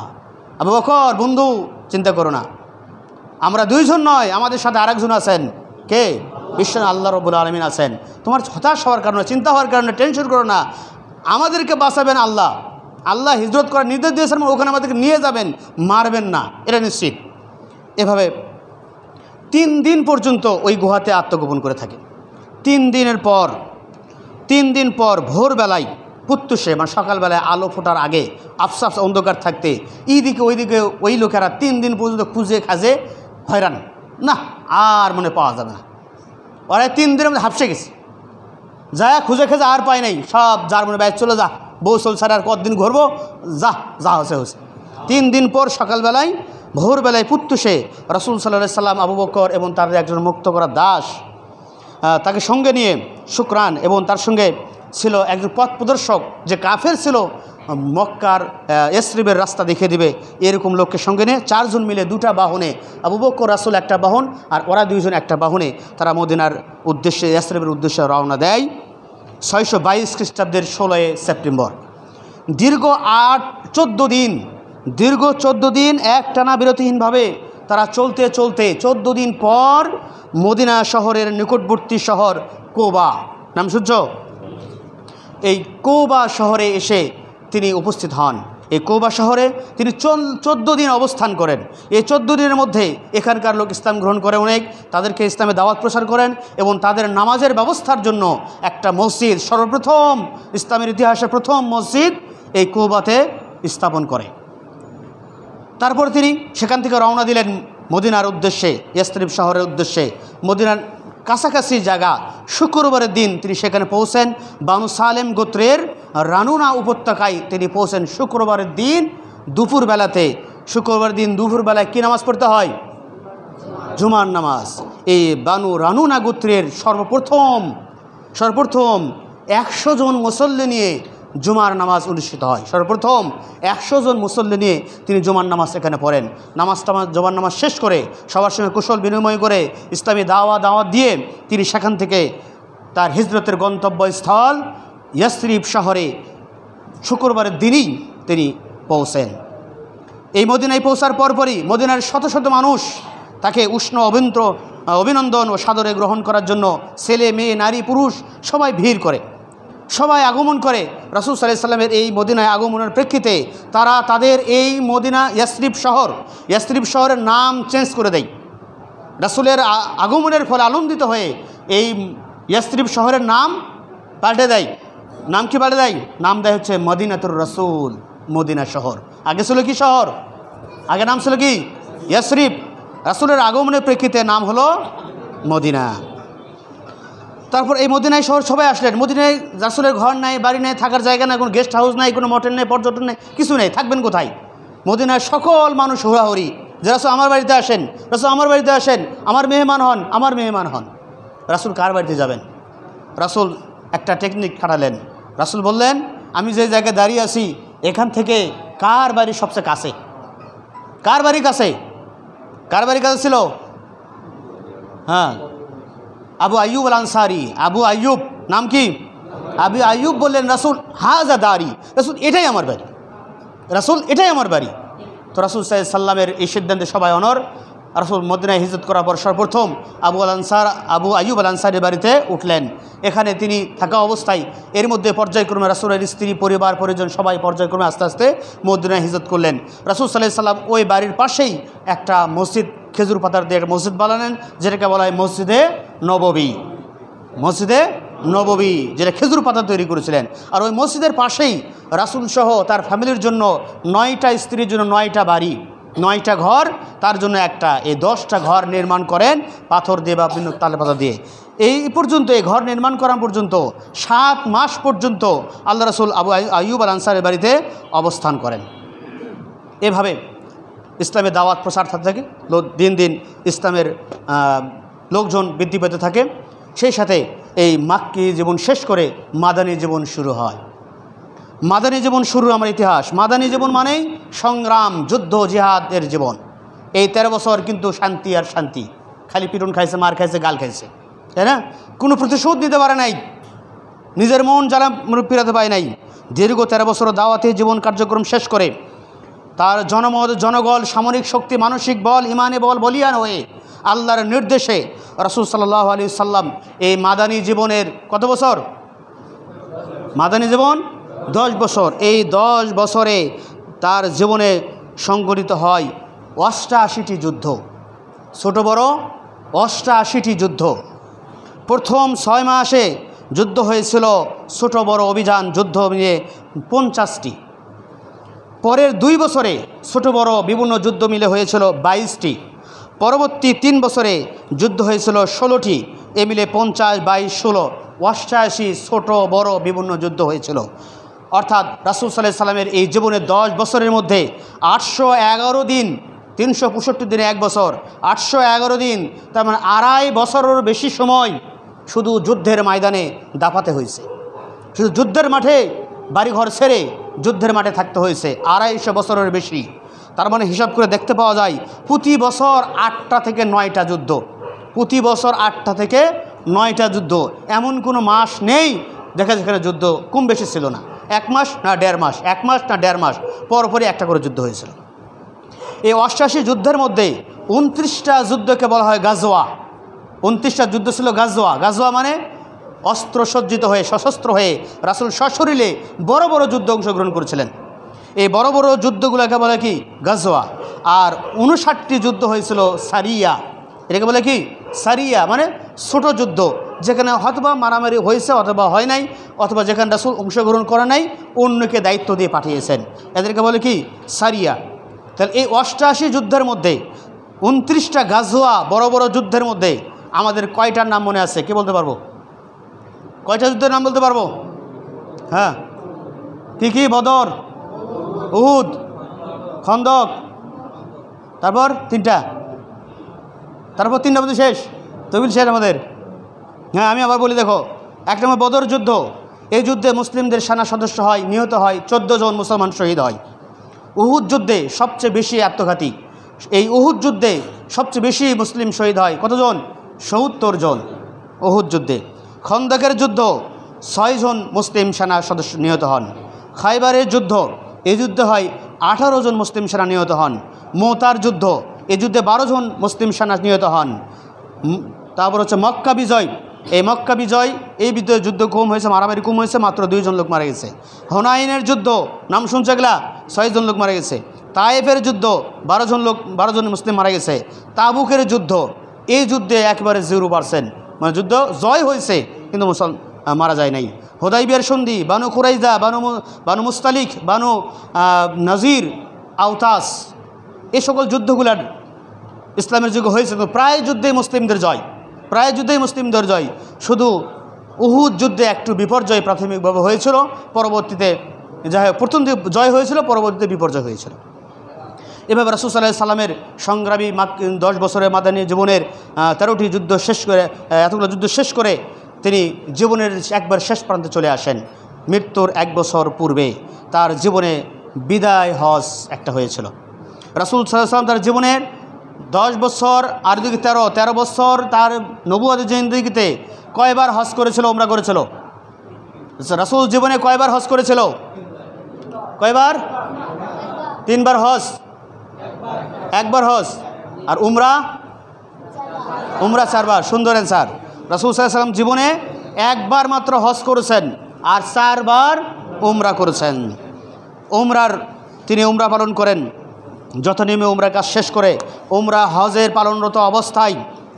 আবু বকর, বন্ধু, চিন্তা করো না, আমরা দুইজন নয়, আমাদের সাথে আরেকজন আছেন। কে? ঈশ্বর আল্লাহ রাব্বুল আলামিন আছেন। তোমার হতাশ হওয়ার কারণে, চিন্তা হওয়ার কারণে টেনশন করো না, আমাদেরকে বাঁচাবেন আল্লাহ হিজরত করার নির্দেশ দিয়েছেন, ওখানে আমাদেরকে নিয়ে যাবেন, মারবেন না, এটা নিশ্চিত। এভাবে 3 দিন পর্যন্ত ওই গুহাতে আত্মগোপন করে থাকে। 3 দিন পর ভোরবেলায় প্রত্যুষে, মানে সকালবেলায় আলো ফোটার আগে, আফসাফ অন্ধকার থাকতে এইদিকে ওইদিকে ওই লোকেরা 3 দিন পর্যন্ত খুঁজে খাজে হয়রান, না আর মনে পাওয়া যাবে না। ওরা 3 দিনের মধ্যে হাঁপসে গেছে, যা খুঁজে খাজে আর পায় নাই, সব যার মনে বাইরে চলে যা, बौसल छाड़ा और कतदिन घुरबो जा जा होसे होसे। 3 दिन पर सकाल बेलाय भोर बेलाय पुत्तुषे रसूल सल्लल्लाहु अलैहि वसल्लम आबू बकर एवं तार एकजन मुक्त करा दास ताके संगे निये शुक्रान एवं तार संगे छिलो एकजन पथ प्रदर्शक जे काफेर छिलो मक्कार यसरिबेर रास्ता देखिए दिबे एरकम लोकके संगे निये 4 जन मिले 2टा बाहने आबू बकर रसूल एकटा बाहन और ओरा 2 জন एकटा बाहने तारा मदिनार उद्देश्ये यसरिबेर उद्देश्ये रवाना देय 622 ख्रिस्टाब्देर 16 सेप्टेम्बर। दीर्घ 14 दिन दीर्घ 14 दिन एक टाना बिरतिहीन भावे तारा चलते चलते 14 दिन पर मदिना शहरेर निकटवर्ती शहर कोबा नाम सुनछो ए कोबा शहरे एसे तिनी उपस्थित हन। ए कोबा शहरे तिनी 14 दिन अवस्थान करें। ए 14 दिन मध्य एखानकार लोक इस्लाम ग्रहण करें अनेक तादेरके इस्लामे दावत प्रसार करें एवं तादेर नामाजेर व्यवस्थार जन्य एकटा मस्जिद सर्वप्रथम इस्लामेर इतिहासे प्रथम मस्जिद ए कोबाते स्थापन करें। तारपर तिनी सेखान थेके रवाना दिलेन मदिनार उद्देश्ये यथरिब शहरेर उद्देश्ये। मदिनार काछाकाछि जायगा शुक्रवारेर दिन तिनी सेखाने पौंछेन। बानु सालेम गोत्रेर रानुना उपत्यकाय तिनी पौंछेन शुक्रवारेर दिन दुपुर बेलाते। शुक्रवार दिन दुपुर बेलाय कि नामाज पढ़ते हय? जुमार नामाज। ए बानु रानुना गोत्रेर सर्वप्रथम 100 জন मुसल्ली निये जुमार नामाज अनुष्ठित है। सर्वप्रथम 100 জন मुसल्ली निये जुमार नामाज एखाने पढ़ें। नामाज जुमार नामाज शेष कर सबार संगे कुशल विनिमय करे इस्लामी दावत दिए तिनी सेखान थेके तार हिजरतेर गंतव्य स्थल यथरिब शहरे शुक्रवार दिनी तिनी पौंछेन। एई मदिनाय पौंछार परपरई मदिनार शत शत मानुष ताके उष्ण अभिनंदन और सादरे ग्रहण करार जन्य छेले मेये नारी पुरुष सबाई भिड़ करे सबाई आगमन करे। रसूल सल्लल्लाहु अलैहि वसल्लम मदिनाय आगमनेर प्रेक्षिते तारा तादेर एई मदिना यथरिब शहरेर नाम चेंज करे देय। रसूलेर आगमनेर फल आनंदित हये एई यथरिब शहरेर नाम पाल्टे देय। नाम कि पाल्टे देय? नाम देय हच्छे मदिनातुर रसूल मदिना शहर। आगे छिलो कि शहर? आगे नाम छिलो कि यथरिब। रसूलेर आगमनेर प्रेक्षिते नाम हलो मदिना। তারপর এই মদিনায় শহর সবাই আসলেন। মদিনায় রাসূলের ঘর নাই, বাড়ি নাই, থাকার জায়গা নাই, কোনো গেস্ট হাউস নাই, কোনো মোটেল নাই, পর্যটন নাই, কিছু নাই। থাকবেন কোথায়? মদিনার সকল মানুষ হুড়াহুড়ি যে রাসূল আমার বাড়িতে আসেন, রাসূল আমার বাড়িতে আসেন, আমার মেহমান হন, আমার মেহমান হন। রাসূল কার বাড়িতে যাবেন? রাসূল একটা টেকনিক খাটালেন। রাসূল বললেন, আমি যে জায়গায় দাঁড়িয়ে আছি এখান থেকে কার বাড়ি সবচেয়ে কাছে? কার বাড়ি কাছে ছিল? হ্যাঁ, আবু আইয়ুব আল আনসারী। আবু আইয়ুব নাম কি? আবু আইয়ুব বললেন, রাসূল হাজা দারি, রাসূল এটাই আমার বাড়ি, রাসূল এটাই আমার বাড়ি। তো রাসূল সাল্লাল্লাহু আলাইহি ওয়াসাল্লামের এই সিদ্ধান্তে সবাই অনর। রাসূল মদিনায় হিজরত করার পর সর্বপ্রথম আবু আইয়ুব আল আনসারীর বাড়িতে উঠলেন। এখানে তিনি থাকা অবস্থায় এর মধ্যে পর্যায়ক্রমে রাসূলের স্ত্রী, পরিবার, পরিজন সবাই পর্যায়ক্রমে আস্তে আস্তে মদিনায় হিজরত করলেন। রাসূল সাল্লাল্লাহু আলাইহি ওয়াসাল্লাম ওই বাড়ির পাশেই একটা মসজিদ, খেজুর পাতার দিয়ে একটা মসজিদ বানালেন, যেটাকে বলা হয় মসজিদে নববী, যেটা খেজুর পাতা তৈরি করেছিলেন। আর ওই মসজিদের পাশেই রাসূল সহ তার ফ্যামিলির জন্য 9টা স্ত্রীর জন্য 9টা বাড়ি, 9টা ঘর, তার জন্য একটা, এই 10টা ঘর নির্মাণ করেন পাথর দিয়ে বা বিভিন্ন তালপাতা দিয়ে। এই পর্যন্ত এই ঘর নির্মাণ করা পর্যন্ত 7 মাস পর্যন্ত আল্লাহ রাসূল আবু আইয়ুব আল আনসারীর বাড়িতে অবস্থান করেন। এভাবে ইসলামের দাওয়াত প্রসার থাকে, দিন দিন ইসলামের লোকজন বৃদ্ধি পেতে থাকে। সেই সাথে এই মাক্কি জীবন শেষ করে মাদানী জীবন শুরু হয়। মাদানী জীবন শুরু আমার ইতিহাস। মাদানী জীবন মানেই সংগ্রাম, যুদ্ধ, জিহাদের জীবন। এই 13 বছর কিন্তু শান্তি আর শান্তি, খালি পিটন খাইছে, মার খাইছে, গাল খাইছে, তাই না? কোনো প্রতিশোধ নিতে পারে নাই, নিজের মন যারা ফিরাতে পায় নাই। দীর্ঘ 13 বছর দাওয়াতে জীবন কার্যক্রম শেষ করে তার জনমত, জনগণ, সামরিক শক্তি, মানসিক বল, ইমানে বল বলিয়ান হয়ে আল্লাহর নির্দেশে রাসূল সাল্লাল্লাহু আলাইহি সাল্লাম এই মাদানী জীবনের কত বছর? মাদানী জীবন 10 বছর। এই 10 বছরে তার জীবনে সংঘটিত হয় 88টি যুদ্ধ, ছোট বড় 88টি যুদ্ধ। প্রথম 6 মাসে যুদ্ধ হয়েছিল ছোট বড় অভিযান যুদ্ধ নিয়ে 50টি। পরের 2 বছরে ছোট বড় বিভিন্ন যুদ্ধ মিলে হয়েছিল 22টি। পরবর্তী 3 বছরে যুদ্ধ হয়েছিল 16টি। এ মিলে 50, 22, 16, 88 ছোট বড় বিভিন্ন যুদ্ধ হয়েছিল। अर्थात रसूल सल्लल्लाहु अलैहि वासल्लम जीवने 10 বছরের মধ্যে 811 दिन 365 दिन एक बचर 811 दिन तार माने आढ़ाई बचर बेशी समय शुधु युद्धेर मैदाने दाफाते हयेछे शुधु युद्धेर माठे बाड़ीघर छेड़े युद्धेर माठे थाकते हयेछे 250 बचरेर बेशी तार माने हिसाब करे देखते पावा जाय प्रति बचर 8टा थेके 9टा युद्ध प्रति बचर 8टा थेके 9टा युद्ध एमन कोनो मास नेই যেখানে যুদ্ধ কম বেশি ছিল না এক মাস না দেড় মাস পরপরই একটা করে যুদ্ধ হয়েছিল। এই 88 যুদ্ধের মধ্যে 29টা যুদ্ধকে বলা হয় গাজওয়া। 29টা যুদ্ধ ছিল গাজওয়া। গাজওয়া মানে অস্ত্রসজ্জিত হয়ে সশস্ত্র হয়ে রাসূল সশরীরে বড় বড় যুদ্ধ অংশগ্রহণ করেছিলেন। এই বড় বড় যুদ্ধগুলোকে বলা কি গাজওয়া। আর 59টি যুদ্ধ হয়েছিল সারিয়া। এটাকে বলে কি সারিয়া মানে ছোট যুদ্ধ, যেখানে হতবা মারামারি হয়েছে অথবা হয় নাই অথবা যেখানে রাসূল অংশগ্রহণ করে নাই অন্যকে দায়িত্ব দিয়ে পাঠিয়েছেন, এদেরকে বলে কি সারিয়া। তাহলে এই 88 যুদ্ধের মধ্যে 29টা গাজওয়া বড় বড় যুদ্ধের মধ্যে আমাদের কয়টার নাম মনে আছে? কে বলতে পারবো? কয়টা যুদ্ধের নাম বলতে পারবো? হ্যাঁ, কি কি? বদর, উহুদ, খন্দক, তারপর তিনটা বলতে শেষ তবিল শেষ আমাদের। হ্যাঁ, আমি আবার বলি, দেখো, এক নম্বর বদর যুদ্ধ। এই যুদ্ধে মুসলিমদের সেনা সদস্য হয়, নিহত হয় 14 জন মুসলমান শহীদ হয়। উহুদ যুদ্ধে সবচেয়ে বেশি আত্মঘাতী, এই উহুদ যুদ্ধে সবচেয়ে বেশি মুসলিম শহীদ হয়, কতজন? 70 জন উহুদ যুদ্ধে। খন্দকের যুদ্ধ 6 জন মুসলিম সেনা সদস্য নিহত হন। খাইবারের যুদ্ধ, এই যুদ্ধে হয় 18 জন মুসলিম সেনা নিহত হন। মোতার যুদ্ধ, এই যুদ্ধে 12 জন মুসলিম সেনা নিহত হন। তারপর হচ্ছে মক্কা বিজয়। এই মক্কা বিজয়, এই বিজয়ে যুদ্ধ কম হয়েছে, মারামারি কম হয়েছে, মাত্র 2 জন লোক মারা গেছে। হুনাইনের যুদ্ধ, নাম শুনছে এগুলা, 6 জন লোক মারা গেছে। তায়েফের যুদ্ধ 12 জন লোক, 12 জন মুসলিম মারা গেছে। তাবুকের যুদ্ধ, এই যুদ্ধে একেবারে 0% মানে যুদ্ধ জয় হয়েছে কিন্তু মুসলমান মারা যায় নাই। হুদাইবিয়ার সন্ধি, বানু কুরাইজা, বানু মুস্তালিক, বানু নাজির, আওতাস, এই সকল যুদ্ধগুলার ইসলামের যুগে হয়েছে, তো প্রায় যুদ্ধে মুসলিমদের জয়, প্রায় যুদ্ধেই মুসলিমদের জয়। শুধু উহুদ যুদ্ধে একটু বিপর্যয় প্রাথমিকভাবে হয়েছিল, পরবর্তীতে যা হয় প্রথম জয় হয়েছিল, পরবর্তীতে বিপর্যয় হয়েছিল। এভাবে রাসূল সাল্লাল্লাহু আলাইহি সাল্লামের সংগ্রামী 10 বছরের মাদানী জীবনের 13টি যুদ্ধ শেষ করে, এতগুলো যুদ্ধ শেষ করে তিনি জীবনের একবার শেষ প্রান্তে চলে আসেন। মৃত্যুর 1 বছর পূর্বে তার জীবনে বিদায় হজ একটা হয়েছিল। রাসূল সাল্লাল্লাহু আলাইহি সাল্লাম তার জীবনের 10 বছর আর দিকে 13 বছর তার নবুয়তের জিন্দেগিতে কয়বার হজ করেছিল, উমরা করেছিল? রাসূল জীবনে কয়বার হজ করেছিল? কয়বার? 3বার হজ, 1বার হজ, আর উমরা উমরা 4বার। সুন্দর অ্যান্সার। রাসূল সাল্লাল্লাহু আলাইহি ওয়াসাল্লাম জীবনে 1বার মাত্র হজ করেছেন আর 4বার উমরা করেছেন। তিনি উমরা পালন করেন, যথানিয়মে উমরা কাজ শেষ করে উমরা হজের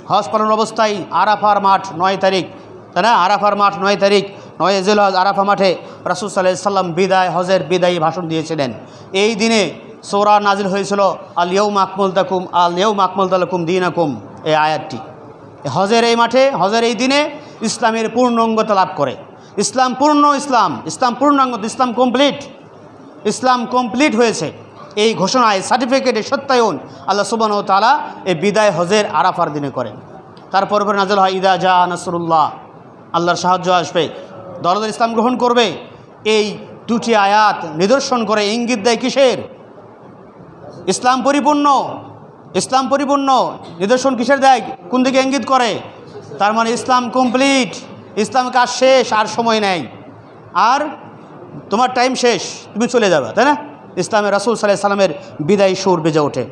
হজ পালন অবস্থায় আরাফার মাঠ 9 তারিখ, তাই না? আরাফার মাঠ 9 তারিখ, 9 জিলহজ আরাফা মাঠে রাসূল সাল্লাল্লাহু আলাইহি সাল্লাম হজের বিদায়ী ভাষণ দিয়েছিলেন। এই দিনে সূরা নাজিল হয়েছিল, আল ইয়াউমা আকমালতু লাকুম দীনাকুম। এই আয়াতটি হজের এই মাঠে, হজের এই দিনে ইসলামের পূর্ণাঙ্গতা লাভ করে। ইসলাম পূর্ণাঙ্গতা, ইসলাম কমপ্লিট হয়েছে, এই ঘোষণায়, সার্টিফিকেটে সত্যায়ন আল্লাহ সুবহানাহু ওয়া তাআলা এই বিদায় হজের আরাফার দিনে করেন। তারপর পরে নাজিল হয় ইদা জা নাসরুল্লাহ, আল্লাহর সাহায্য আসবে, দরদের ইসলাম গ্রহণ করবে। এই 2টি আয়াত নিদর্শন করে, ইঙ্গিত দেয় কিসের? ইসলাম পরিপূর্ণ। নিদর্শন কিসের দেয়? কোন দিকে ইঙ্গিত করে? তার মানে ইসলাম কমপ্লিট, ইসলাম কাজ শেষ, আর সময় নেই, আর তোমার টাইম শেষ, তুমি চলে যাবে, তাই না? ইসলামের রাসূল সাল্লাল্লাহু আলাইহি সাল্লামের বিদায় সুর বেজে ওঠে।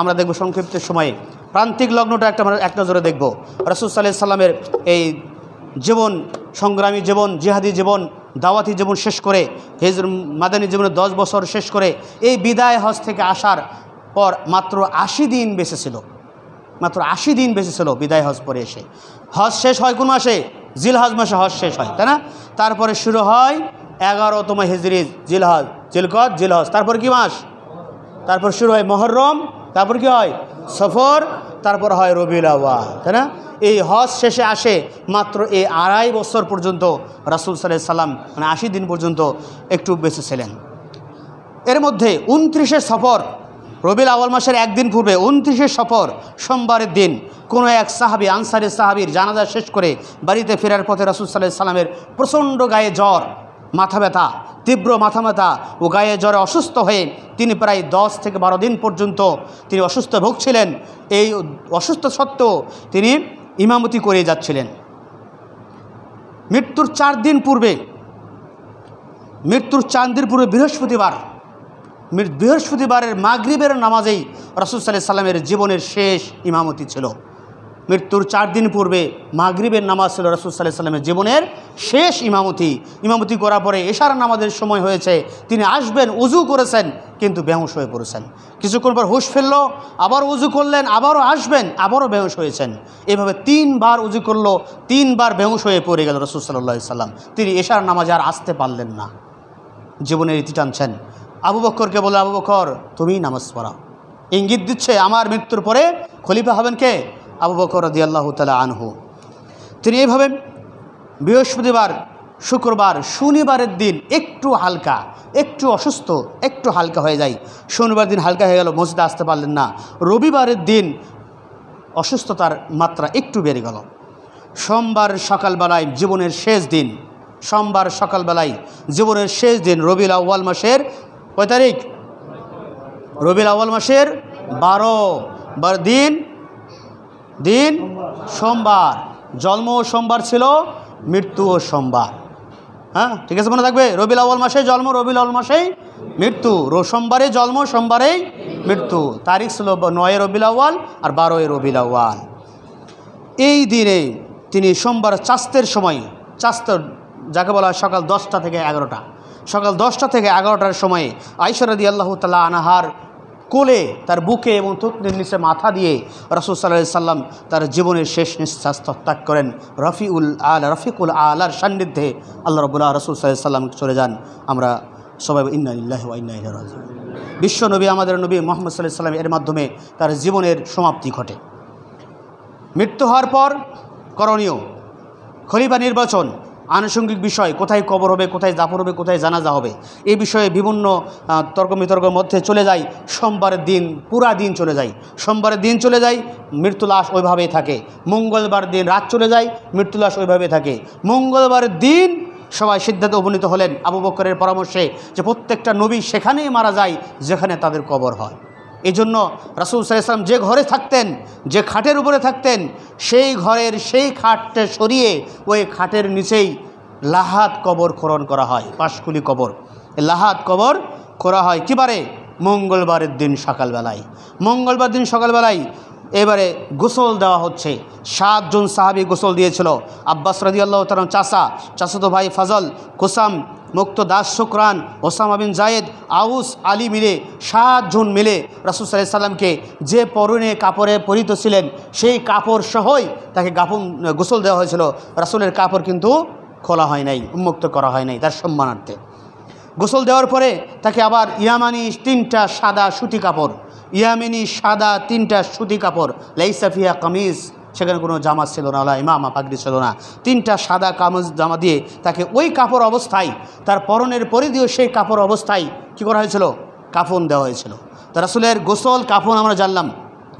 আমরা দেখব সংক্ষিপ্ত সময়ে প্রান্তিক লগ্নটা এক নজরে দেখব। রাসূল সাল্লাল্লাহু আলাইহি সাল্লামের এই জীবন, সংগ্রামী জীবন, জিহাদি জীবন, দাওয়াতি জীবন শেষ করে, হিজর মাদানী জীবনে 10 বছর শেষ করে এই বিদায় হজ থেকে আসার পর মাত্র 80 দিন বেঁচে ছিল, বিদায় হজ পরে এসে। হজ শেষ হয় কোন মাসে? জিলহজ মাসে হজ শেষ হয়, তাই না? তারপরে শুরু হয় 11তম হিজরি, জিলহজ, জিলকদ, জিলহজ। তারপর কি মাস? তারপর শুরু হয় মুহররম, তারপর কি হয় সফর, তারপর হয় রবিউল আউয়াল, তাই না? এই হজ শেষে আসে মাত্র এই আড়াই বছর পর্যন্ত রাসূল সাল্লাল্লাহু আলাইহি সাল্লাম, মানে ৮০ দিন পর্যন্ত একটু বেঁচে ছিলেন। এর মধ্যে ২৯ সফর রবিউল আউয়াল মাসের একদিন পূর্বে ২৯ সফর সোমবারের দিন কোনো এক সাহাবী, আনসারী সাহাবীর জানাজা শেষ করে বাড়িতে ফেরার পথে রাসূল সাল্লাল্লাহু আলাইহি সাল্লামের প্রচণ্ড গায়ে জ্বর, মাথা ব্যথা, তীব্র মাথা ব্যথা ও গায়ে জ্বরে অসুস্থ হয়ে তিনি প্রায় 10 থেকে 12 দিন পর্যন্ত তিনি অসুস্থ ভুগছিলেন। এই অসুস্থ সত্ত্বেও তিনি ইমামতি করে যাচ্ছিলেন। মৃত্যুর 4 দিন পূর্বে বৃহস্পতিবারের মাগরিবের নামাজেই রাসূল সাল্লাল্লাহু আলাইহি সাল্লামের জীবনের শেষ ইমামতি ছিল। মৃত্যুর 4 দিন পূর্বে মাগরিবের নামাজ ছিল রাসূল সাল্লাল্লাহু আলাইহি সাল্লামের জীবনের শেষ ইমামতি। ইমামতি করার পরে এশার নামাজের সময় হয়েছে, তিনি আসবেন, উযু করেছেন কিন্তু বেহুশ হয়ে পড়েছেন। কিছুক্ষণ পর হুঁশ ফিরল, আবার উযু করলেন, আবারও আসবেন, আবারও বেহুশ হয়েছেন। এভাবে 3বার উযু করল, 3বার বেহুশ হয়ে পড়ে গেল রাসূল সাল্লাল্লাহু আলাইহি সাল্লাম। তিনি এশার নামাজে আর আসতে পারলেন না, জীবনের ইতি টানছেন। আবু বকরকে বলে, আবু বকর তুমি নামাজ পড়াও, ইঙ্গিত দিচ্ছে আমার মৃত্যুর পরে খলিফা হবেন কে? আবু বকর রাদিয়াল্লাহু তাআলা আনহু। তিনি এইভাবে বৃহস্পতিবার, শুক্রবার, শনিবারের দিন একটু হালকা, একটু অসুস্থ, একটু হালকা হয়ে যায়। শনিবার দিন হালকা হয়ে গেল, মসজিদে আসতে পারলেন না। রবিবারের দিন অসুস্থতার মাত্রা একটু বেড়ে গেল। সোমবার সকালবেলায় জীবনের শেষ দিন, সোমবার সকালবেলায় জীবনের শেষ দিন রবিউল আউয়াল মাসের কয় তারিখ? রবিউল আউয়াল মাসের 12 দিন সোমবার। জন্ম সোমবার ছিল, মৃত্যুও সোমবার। হ্যাঁ, ঠিক আছে, মনে থাকবে। রবিউল আউয়াল মাসে জন্ম, রবিউল আউয়াল মাসেই মৃত্যু। সোমবারে জন্ম, সোমবারেই মৃত্যু। তারিখ ছিল 9 রবিউল আউয়াল আর 12 রবিউল আউয়াল। এই দিনে তিনি সোমবার চাস্তের সময়, চাস্ত যাকে বলা হয় সকাল 10টা থেকে 11টার সময়ে আয়েশা রাদিয়াল্লাহু তাআলা আনহার কোলে, তার বুকে এবং থুতনির নিচে মাথা দিয়ে রাসূল সাল্লাল্লাহু আলাইহি সাল্লাম তার জীবনের শেষ নিঃশ্বাস ত্যাগ করেন। রফিকুল আলার সান্নিধ্যে আল্লাহ রাব্বুল আলামিন রাসূল সাল্লাল্লাহু আলাইহি সাল্লাম চলে যান। আমরা সবাই ইন্না লিল্লাহি ওয়া ইন্না ইলাইহি রাজিউন। বিশ্বনবী আমাদের নবী মুহাম্মদ সাল্লাল্লাহু আলাইহি সাল্লাম এর মাধ্যমে তার জীবনের সমাপ্তি ঘটে। মৃত্যু হওয়ার পর করণীয়, খলিফা নির্বাচন, আনুষঙ্গিক বিষয়, কোথায় কবর হবে, কোথায় দাফন হবে, কোথায় জানাজা হবে, এই বিষয়ে বিভিন্ন তর্ক বিতর্কের মধ্যে চলে যায়। সোমবারের দিন পুরা দিন চলে যায়, সোমবারের দিন চলে যায়, মৃত্যু লাশ ওইভাবেই থাকে। মঙ্গলবার দিন রাত চলে যায়, মৃত্যু লাশ ওইভাবেই থাকে। মঙ্গলবারের দিন সবাই সিদ্ধান্তে উপনীত হলেন আবু বকরের পরামর্শে যে প্রত্যেকটা নবী সেখানেই মারা যায় যেখানে তাদের কবর হয়। এই জন্য রাসূল সাল্লাল্লাহু আলাইহি সাল্লাম যে ঘরে থাকতেন, যে খাটের উপরে থাকতেন, সেই ঘরের সেই খাটটা সরিয়ে ওই খাটের নিচেই লাহাত কবর খনন করা হয়, পাশকুলি কবর। লাহাত কবর খোঁড়া হয় কিবারে? মঙ্গলবারের দিন সকালবেলায়। মঙ্গলবার দিন সকালবেলায় এবারে গোসল দেওয়া হচ্ছে। 7 জন সাহাবী গোসল দিয়েছিল। আব্বাস রাদিয়াল্লাহু তাআলার চাচাতো ভাই ফজল, কুসাম, মুক্ত দাস, শুকরান, ওসামা বিন জায়েদ, আউস, আলী মিলে 7 জন মিলে রাসূল সাল্লাল্লাহু আলাইহি সাল্লামকে যে পরনে কাপড়ে পরিত ছিলেন সেই কাপড় সহই তাকে গোসল দেওয়া হয়েছিল। রাসূলের কাপড় কিন্তু খোলা হয় নাই, উন্মুক্ত করা হয় নাই তার সম্মানার্থে। গোসল দেওয়ার পরে তাকে আবার ইয়ামানি 3টা সাদা সুতি কাপড়, লাইসা ফিহা কামিজ, সেখানে কোনো জামা ছিল না, ইমামা পাগড়ি ছিল না, 3টা সাদা জামা দিয়ে তাকে ওই কাপড় অবস্থায়, তার পরনের পরিধিও সেই কাপড় অবস্থায় কী করা হয়েছিল? কাফন দেওয়া হয়েছিল। তা রাসূলের গোসল, কাফন আমরা জানলাম।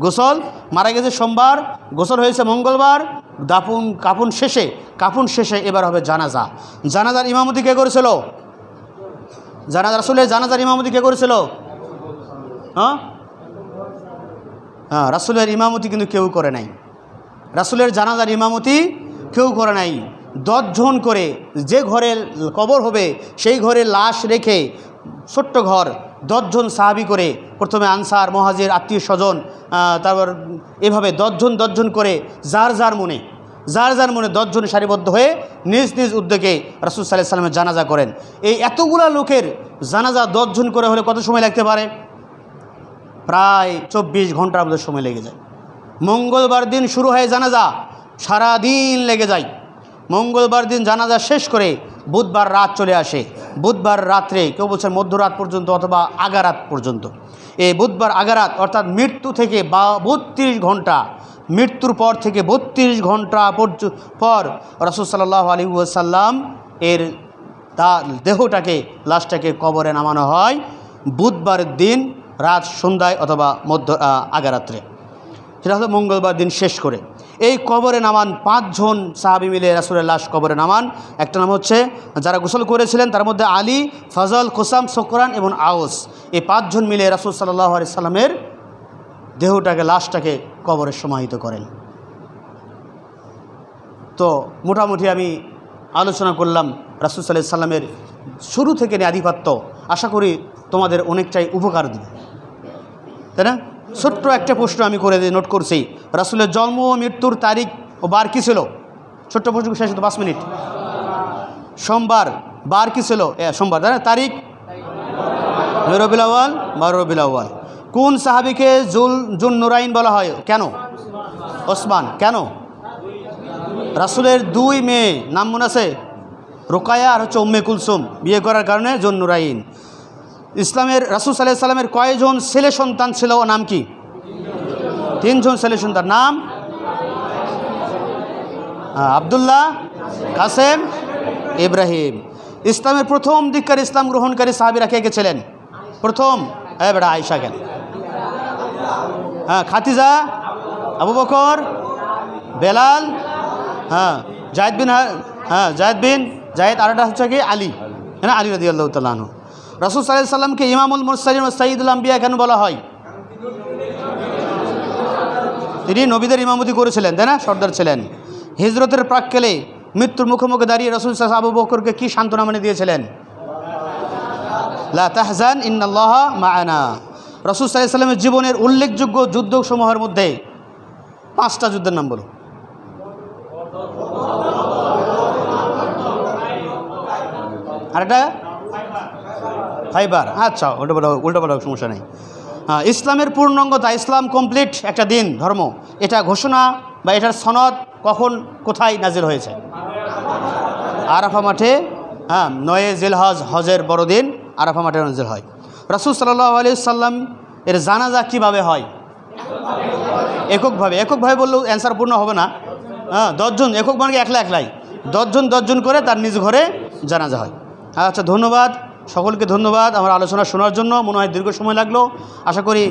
গোসল, মারা গেছে সোমবার, গোসল হয়েছে মঙ্গলবার, কাফন শেষে এবার হবে জানাজা। রাসূলের জানাজার ইমামতি কে করেছিল? হ্যাঁ, রাসূলের ইমামতি কিন্তু কেউ করে নাই। রাসূলের জানাজার ইমামতি কেউ করে নাই। 10 জন করে যে ঘরে কবর হবে সেই ঘরে লাশ রেখে, ছোট্ট ঘর, 10 জন সাহাবী করে, প্রথমে আনসার, মুহাজির, আত্মীয় স্বজন, তারপর এভাবে 10 জন করে যার যার মনে 10 জন সারিবদ্ধ হয়ে নিজ নিজ উদ্যোগে রাসূল সাল্লাল্লাহু আলাইহি সাল্লামের জানাজা করেন। এই এতগুলা লোকের জানাজা 10 জন করে হলে কত সময় লাগতে পারে? প্রায় 24 ঘন্টার মতো সময় লেগে যায়। মঙ্গলবার দিন শুরু হয় জানাজা, সারাদিন লেগে যায়। মঙ্গলবার দিন জানাজা শেষ করে বুধবার রাত চলে আসে। বুধবার রাত্রে, কেউ বলছেন মধ্যরাত পর্যন্ত অথবা আগারাত পর্যন্ত। এই বুধবার আগারাত অর্থাৎ মৃত্যু থেকে ৩২ ঘন্টা, মৃত্যুর পর থেকে ৩২ ঘন্টা পর রাসূল সাল্লাল্লাহু আলাইহি ওয়াসাল্লাম এর দেহটাকে, লাশটাকে কবরে নামানো হয় বুধবারের দিন রাত সন্ধ্যায় অথবা মধ্য আগারাত্রে, সেটা হলো মঙ্গলবার দিন শেষ করে। এই কবরে নামান ৫ জন সাহাবি মিলে রাসূলের লাশ কবরে নামান। একটা নাম হচ্ছে যারা গোসল করেছিলেন তার মধ্যে আলী, ফজল, কুসাম, সুকরান এবং আউস, এই ৫ জন মিলে রাসূল সাল্লাল্লাহু আলাইহি সাল্লামের দেহটাকে, লাশটাকে কবরে সমাহিত করেন। তো মোটামুটি আমি আলোচনা করলাম রাসূল সাল্লাল্লাহু আলাইহি সাল্লামের শুরু থেকে আধিপত্য। আশা করি তোমাদের অনেকটাই উপকার দেবে, তাই না? ছোট্ট একটা প্রশ্ন আমি করে নোট করছি, রাসূলের জন্ম ও মৃত্যুর তারিখ ও বার কী ছিল? ছোট্ট প্রশ্ন শেষ হতো 5 মিনিট। সোমবার, বার কী ছিল? সোমবার, তাই না? তারিখ রবিউল আউয়াল, 12 রবিউল আউয়াল। কোন সাহাবিকে জুন নুরাইন বলা হয়? কেন? ওসমান। কেন? রাসূলের 2 মেয়ে নাম মনে আছে? রুকায়া আর হচ্ছে উম্মে কুলসুম, বিয়ে করার কারণে জুন নুরাইন। ইসলামের রাসূল সাল্লাল্লাহু আলাইহি সাল্লামের কয়জন ছেলে সন্তান ছিল? নাম কি? 3 জন ছেলে সন্তান, নাম আব্দুল্লাহ, কাসেম, ইব্রাহিম। ইসলামের প্রথম দিককার ইসলাম গ্রহণকারী সাহাবীরা কে কে ছিলেন? প্রথম বেটা আয়েশা, কেন? খাদিজা, আবু বকর, বেলাল, জায়েদ বিন আর একটা হচ্ছে কি আলী, হ্যাঁ আলী রাদিয়াল্লাহু তাআলা আনহু। রাসূল সাল্লাল্লাহু আলাইহি সাল্লামকে ইমামুল মুরসালিন ও সাইয়্যিদুল আম্বিয়া কেন বলা হয়? তিনি নবীদের ইমামতি করেছিলেন, তাই না? সর্দার ছিলেন। হিজরতের প্রাক্কালে মৃত্যুর মুখোমুখি দাঁড়িয়ে রাসূল সাল্লাল্লাহু আবু বকরকে কী সান্ত্বনা মানে দিয়েছিলেন? লা তাহজান ইন্নাল্লাহা মা'ানা। রাসূল সাল্লাল্লাহু আলাইহি সাল্লামের জীবনের উল্লেখযোগ্য যুদ্ধসমূহের মধ্যে 5টা যুদ্ধের নাম বলো। আরেকটা ফাইবার, আচ্ছা উল্টোপাল্টা সমস্যা নেই। ইসলামের পূর্ণাঙ্গতা, ইসলাম কমপ্লিট একটা দিন ধর্ম, এটা ঘোষণা বা এটার সনদ কখন কোথায় নাজিল হয়েছে? আরাফা মাঠে, 9 জিলহজ, হজের বড় দিন, আরাফা মাঠে নাজিল হয়। রাসূল সাল্লাল্লাহু আলাইহি সাল্লাম এর জানাজা কীভাবে হয়? এককভাবে বললেও অ্যান্সার পূর্ণ হবে না। 10 জন, একক মানে একলাই 10 জন করে তার নিজ ঘরে জানাজা হয়। আচ্ছা, ধন্যবাদ সকলকে, ধন্যবাদ আমার আলোচনা শোনার জন্য। মনে হয় দীর্ঘ সময় লাগলো, আশা করি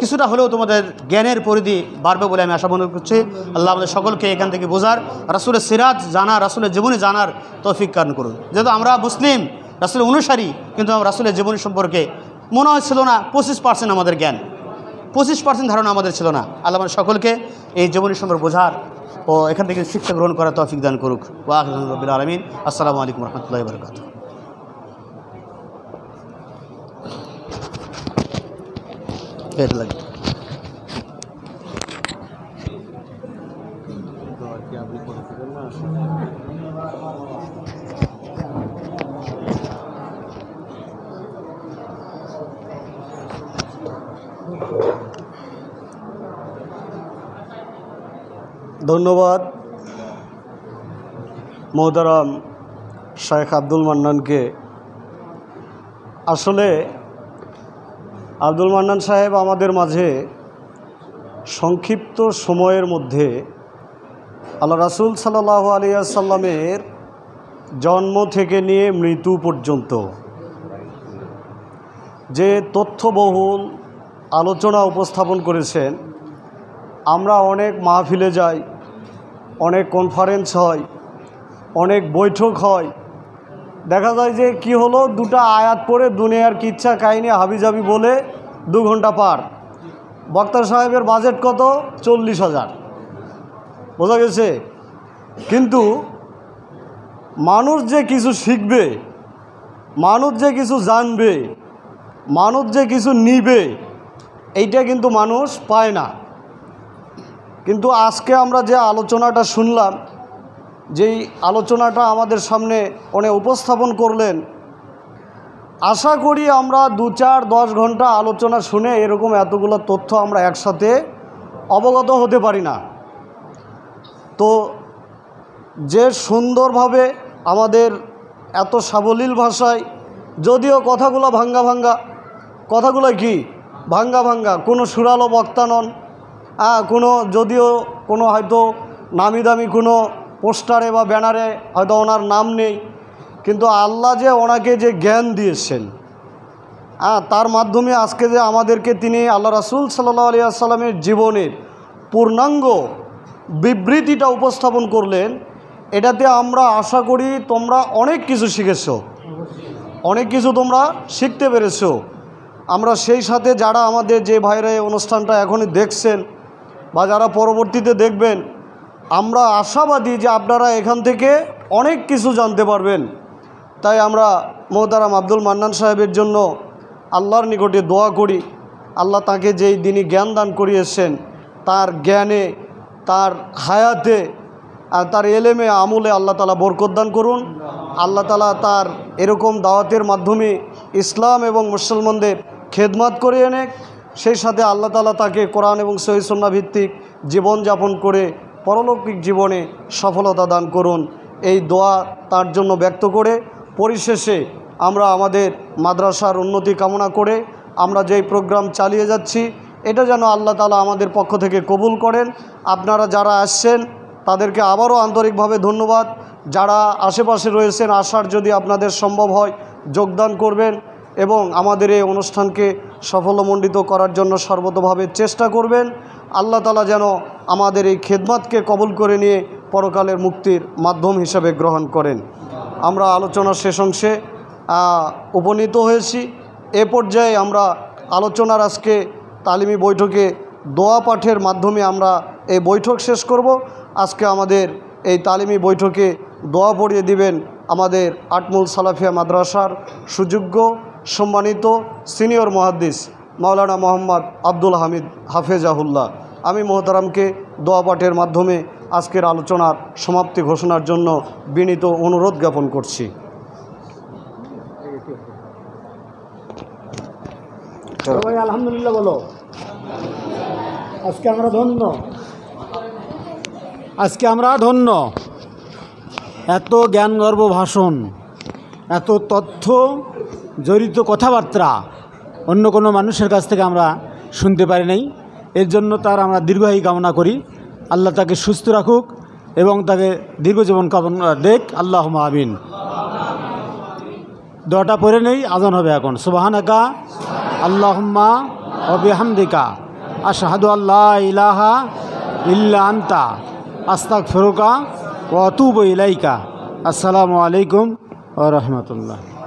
কিছুটা হলেও তোমাদের জ্ঞানের পরিধি বাড়বে বলে আমি আশা মনে করছি। আল্লাহ আমাদের সকলকে এখান থেকে বোঝার, রাসূলের সিরাত জানা, রাসূলের জীবনী জানার তৌফিক দান করুন। যেহেতু আমরা মুসলিম, রাসূলের অনুসারী, কিন্তু আমরা রাসূলের জীবনী সম্পর্কে মনে হচ্ছিল না 25% আমাদের জ্ঞান, 25% ধারণা আমাদের ছিল না। আল্লাহ আমাদের সকলকে এই জীবনী সম্পর্কে বোঝার ও এখান থেকে শিক্ষা গ্রহণ করার তৌফিক দান করুক। ওয়া আখিরু বিল আলামিন। আসসালামু আলাইকুম ওয়া রাহমাতুল্লাহি ওয়া বারাকাতুহু। ধন্যবাদ মোহতারাম শেখ আব্দুল মান্নানকে। আসলে আব্দুল মান্নান সাহেব আমাদের মাঝে সংক্ষিপ্ত সময়ের মধ্যে আল্লাহ রাসূল সাল্লাল্লাহু আলাইহি ওয়াসাল্লামের জন্ম থেকে নিয়ে মৃত্যু পর্যন্ত যে তথ্যবহুল আলোচনা উপস্থাপন করেছেন, আমরা অনেক মাহফিলে যাই, অনেক কনফারেন্স হয়, অনেক বৈঠক হয়, দেখা যায় যে কি হলো, 2টা আয়াত পড়ে দুনিয়ার কিচ্ছা কাহিনী হাবিজাবি বলে 2 ঘন্টা পার। বক্তা সাহেবের বাজেট কত? 40,000, বোঝা গেছে। কিন্তু মানুষ যে কিছু শিখবে, মানুষ যে কিছু জানবে, মানুষ যে কিছু নিবে, এইটা কিন্তু মানুষ পায় না। কিন্তু আজকে আমরা যে আলোচনাটা শুনলাম, যেই আলোচনাটা আমাদের সামনে উনি উপস্থাপন করলেন, আশা করি আমরা 2-4-10 ঘন্টা আলোচনা শুনে এরকম এতগুলো তথ্য আমরা একসাথে অবগত হতে পারি না। তো যে সুন্দরভাবে আমাদের এত সাবলীল ভাষায় যদিও কথাগুলো ভাঙ্গা ভাঙ্গা, কথাগুলো কি ভাঙ্গা ভাঙ্গা, কোনো সুরালো বক্তা নন, কোনো যদিও কোনো হয়তো নামি দামি কোনো পোস্টারে বা ব্যানারে হয়তো ওনার নাম নেই, কিন্তু আল্লাহ যে ওনাকে যে জ্ঞান দিয়েছেন তার মাধ্যমে আজকে যে আমাদেরকে তিনি আল্লাহ রাসূল সাল্লাল্লাহু আলাইহি ওয়াসাল্লামের জীবনের পূর্ণাঙ্গ বিবৃতিটা উপস্থাপন করলেন, এটাতে আমরা আশা করি তোমরা অনেক কিছু শিখেছ, অনেক কিছু তোমরা শিখতে পেরেছ। আমরা সেই সাথে যারা আমাদের যে ভাইরা এই অনুষ্ঠানটা এখনই দেখছেন বা যারা পরবর্তীতে দেখবেন, আমরা আশাবাদী যে আপনারা এখান থেকে অনেক কিছু জানতে পারবেন। তাই আমরা মোহতারাম আব্দুল মান্নান সাহেবের জন্য আল্লাহর নিকটে দোয়া করি, আল্লাহ তাকে যেই দিনই জ্ঞান দান করিয়েছেন তার জ্ঞানে, তার হায়াতে আর তার এলেমে আমলে আল্লাহ তাআলা বরকত দান করুন। আল্লাহ তাআলা তার এরকম দাওয়াতের মাধ্যমে ইসলাম এবং মুসলমানদের খেদমত করে এনে সেই সাথে আল্লাহ তাআলা তাকে কোরআন এবং সহিহ সুন্নাহ ভিত্তিক জীবনযাপন করে পরলৌকিক জীবনে সফলতা দান করুন, এই দোয়া তার জন্য ব্যক্ত করে পরিশেষে আমরা আমাদের মাদ্রাসার উন্নতি কামনা করে আমরা যেই প্রোগ্রাম চালিয়ে যাচ্ছি এটা যেন আল্লাহ তাআলা আমাদের পক্ষ থেকে কবুল করেন। আপনারা যারা আসছেন তাদেরকে আবারও আন্তরিকভাবে ধন্যবাদ। যারা আশেপাশে রয়েছেন আসার যদি আপনাদের সম্ভব হয় যোগদান করবেন এবং আমাদের এই অনুষ্ঠানকে সফলমণ্ডিত করার জন্য সর্বতভাবে চেষ্টা করবেন। আল্লাহ তাআলা যেন আমাদের এই খেদমতকে কবুল করে নিয়ে পরকালের মুক্তির মাধ্যম হিসাবে গ্রহণ করেন। আমরা আলোচনার শেষ অংশে উপনীত হয়েছি। এ পর্যায়ে আমরা আলোচনার আজকে তালিমি বৈঠকে দোয়া পাঠের মাধ্যমে আমরা এই বৈঠক শেষ করব। আজকে আমাদের এই তালিমি বৈঠকে দোয়া পড়িয়ে দিবেন আমাদের আটমুল সালাফিয়া মাদ্রাসার সুযোগ্য সম্মানিত সিনিয়র মুহাদ্দিস মাওলানা মোহাম্মদ আব্দুল হামিদ হাফেজাহুল্লাহ। আমি মোহতারামকে দোয়া পাঠের মাধ্যমে আজকের আলোচনার সমাপ্তি ঘোষণার জন্য বিনীত অনুরোধ জ্ঞাপন করছি। সবাই আলহামদুলিল্লাহ বলো। আজকে আমরা ধন্য, আজকে আমরা ধন্য। এত জ্ঞানগর্ভ ভাষণ, এত তথ্য জড়িত কথাবার্তা অন্য কোনো মানুষের কাছ থেকে আমরা শুনতে পারি নাই। এর জন্য তার আমরা দীর্ঘায়ু কামনা করি। আল্লাহ তাকে সুস্থ রাখুক এবং তাকে দীর্ঘজীবন কামনা দেখ। আল্লাহুম্মা আমিন। দোয়াটা পড়ে নেই, আজান হবে এখন। সুবহানাকা আল্লাহুম্মা ওয়া বিহামদিকা আশহাদু আল্লা ইলাহা ইল্লা আনতা আস্তাগফিরুকা ওয়া আতুবু ইলাইকা। আসসালামু আলাইকুম ওয়া রাহমাতুল্লাহ।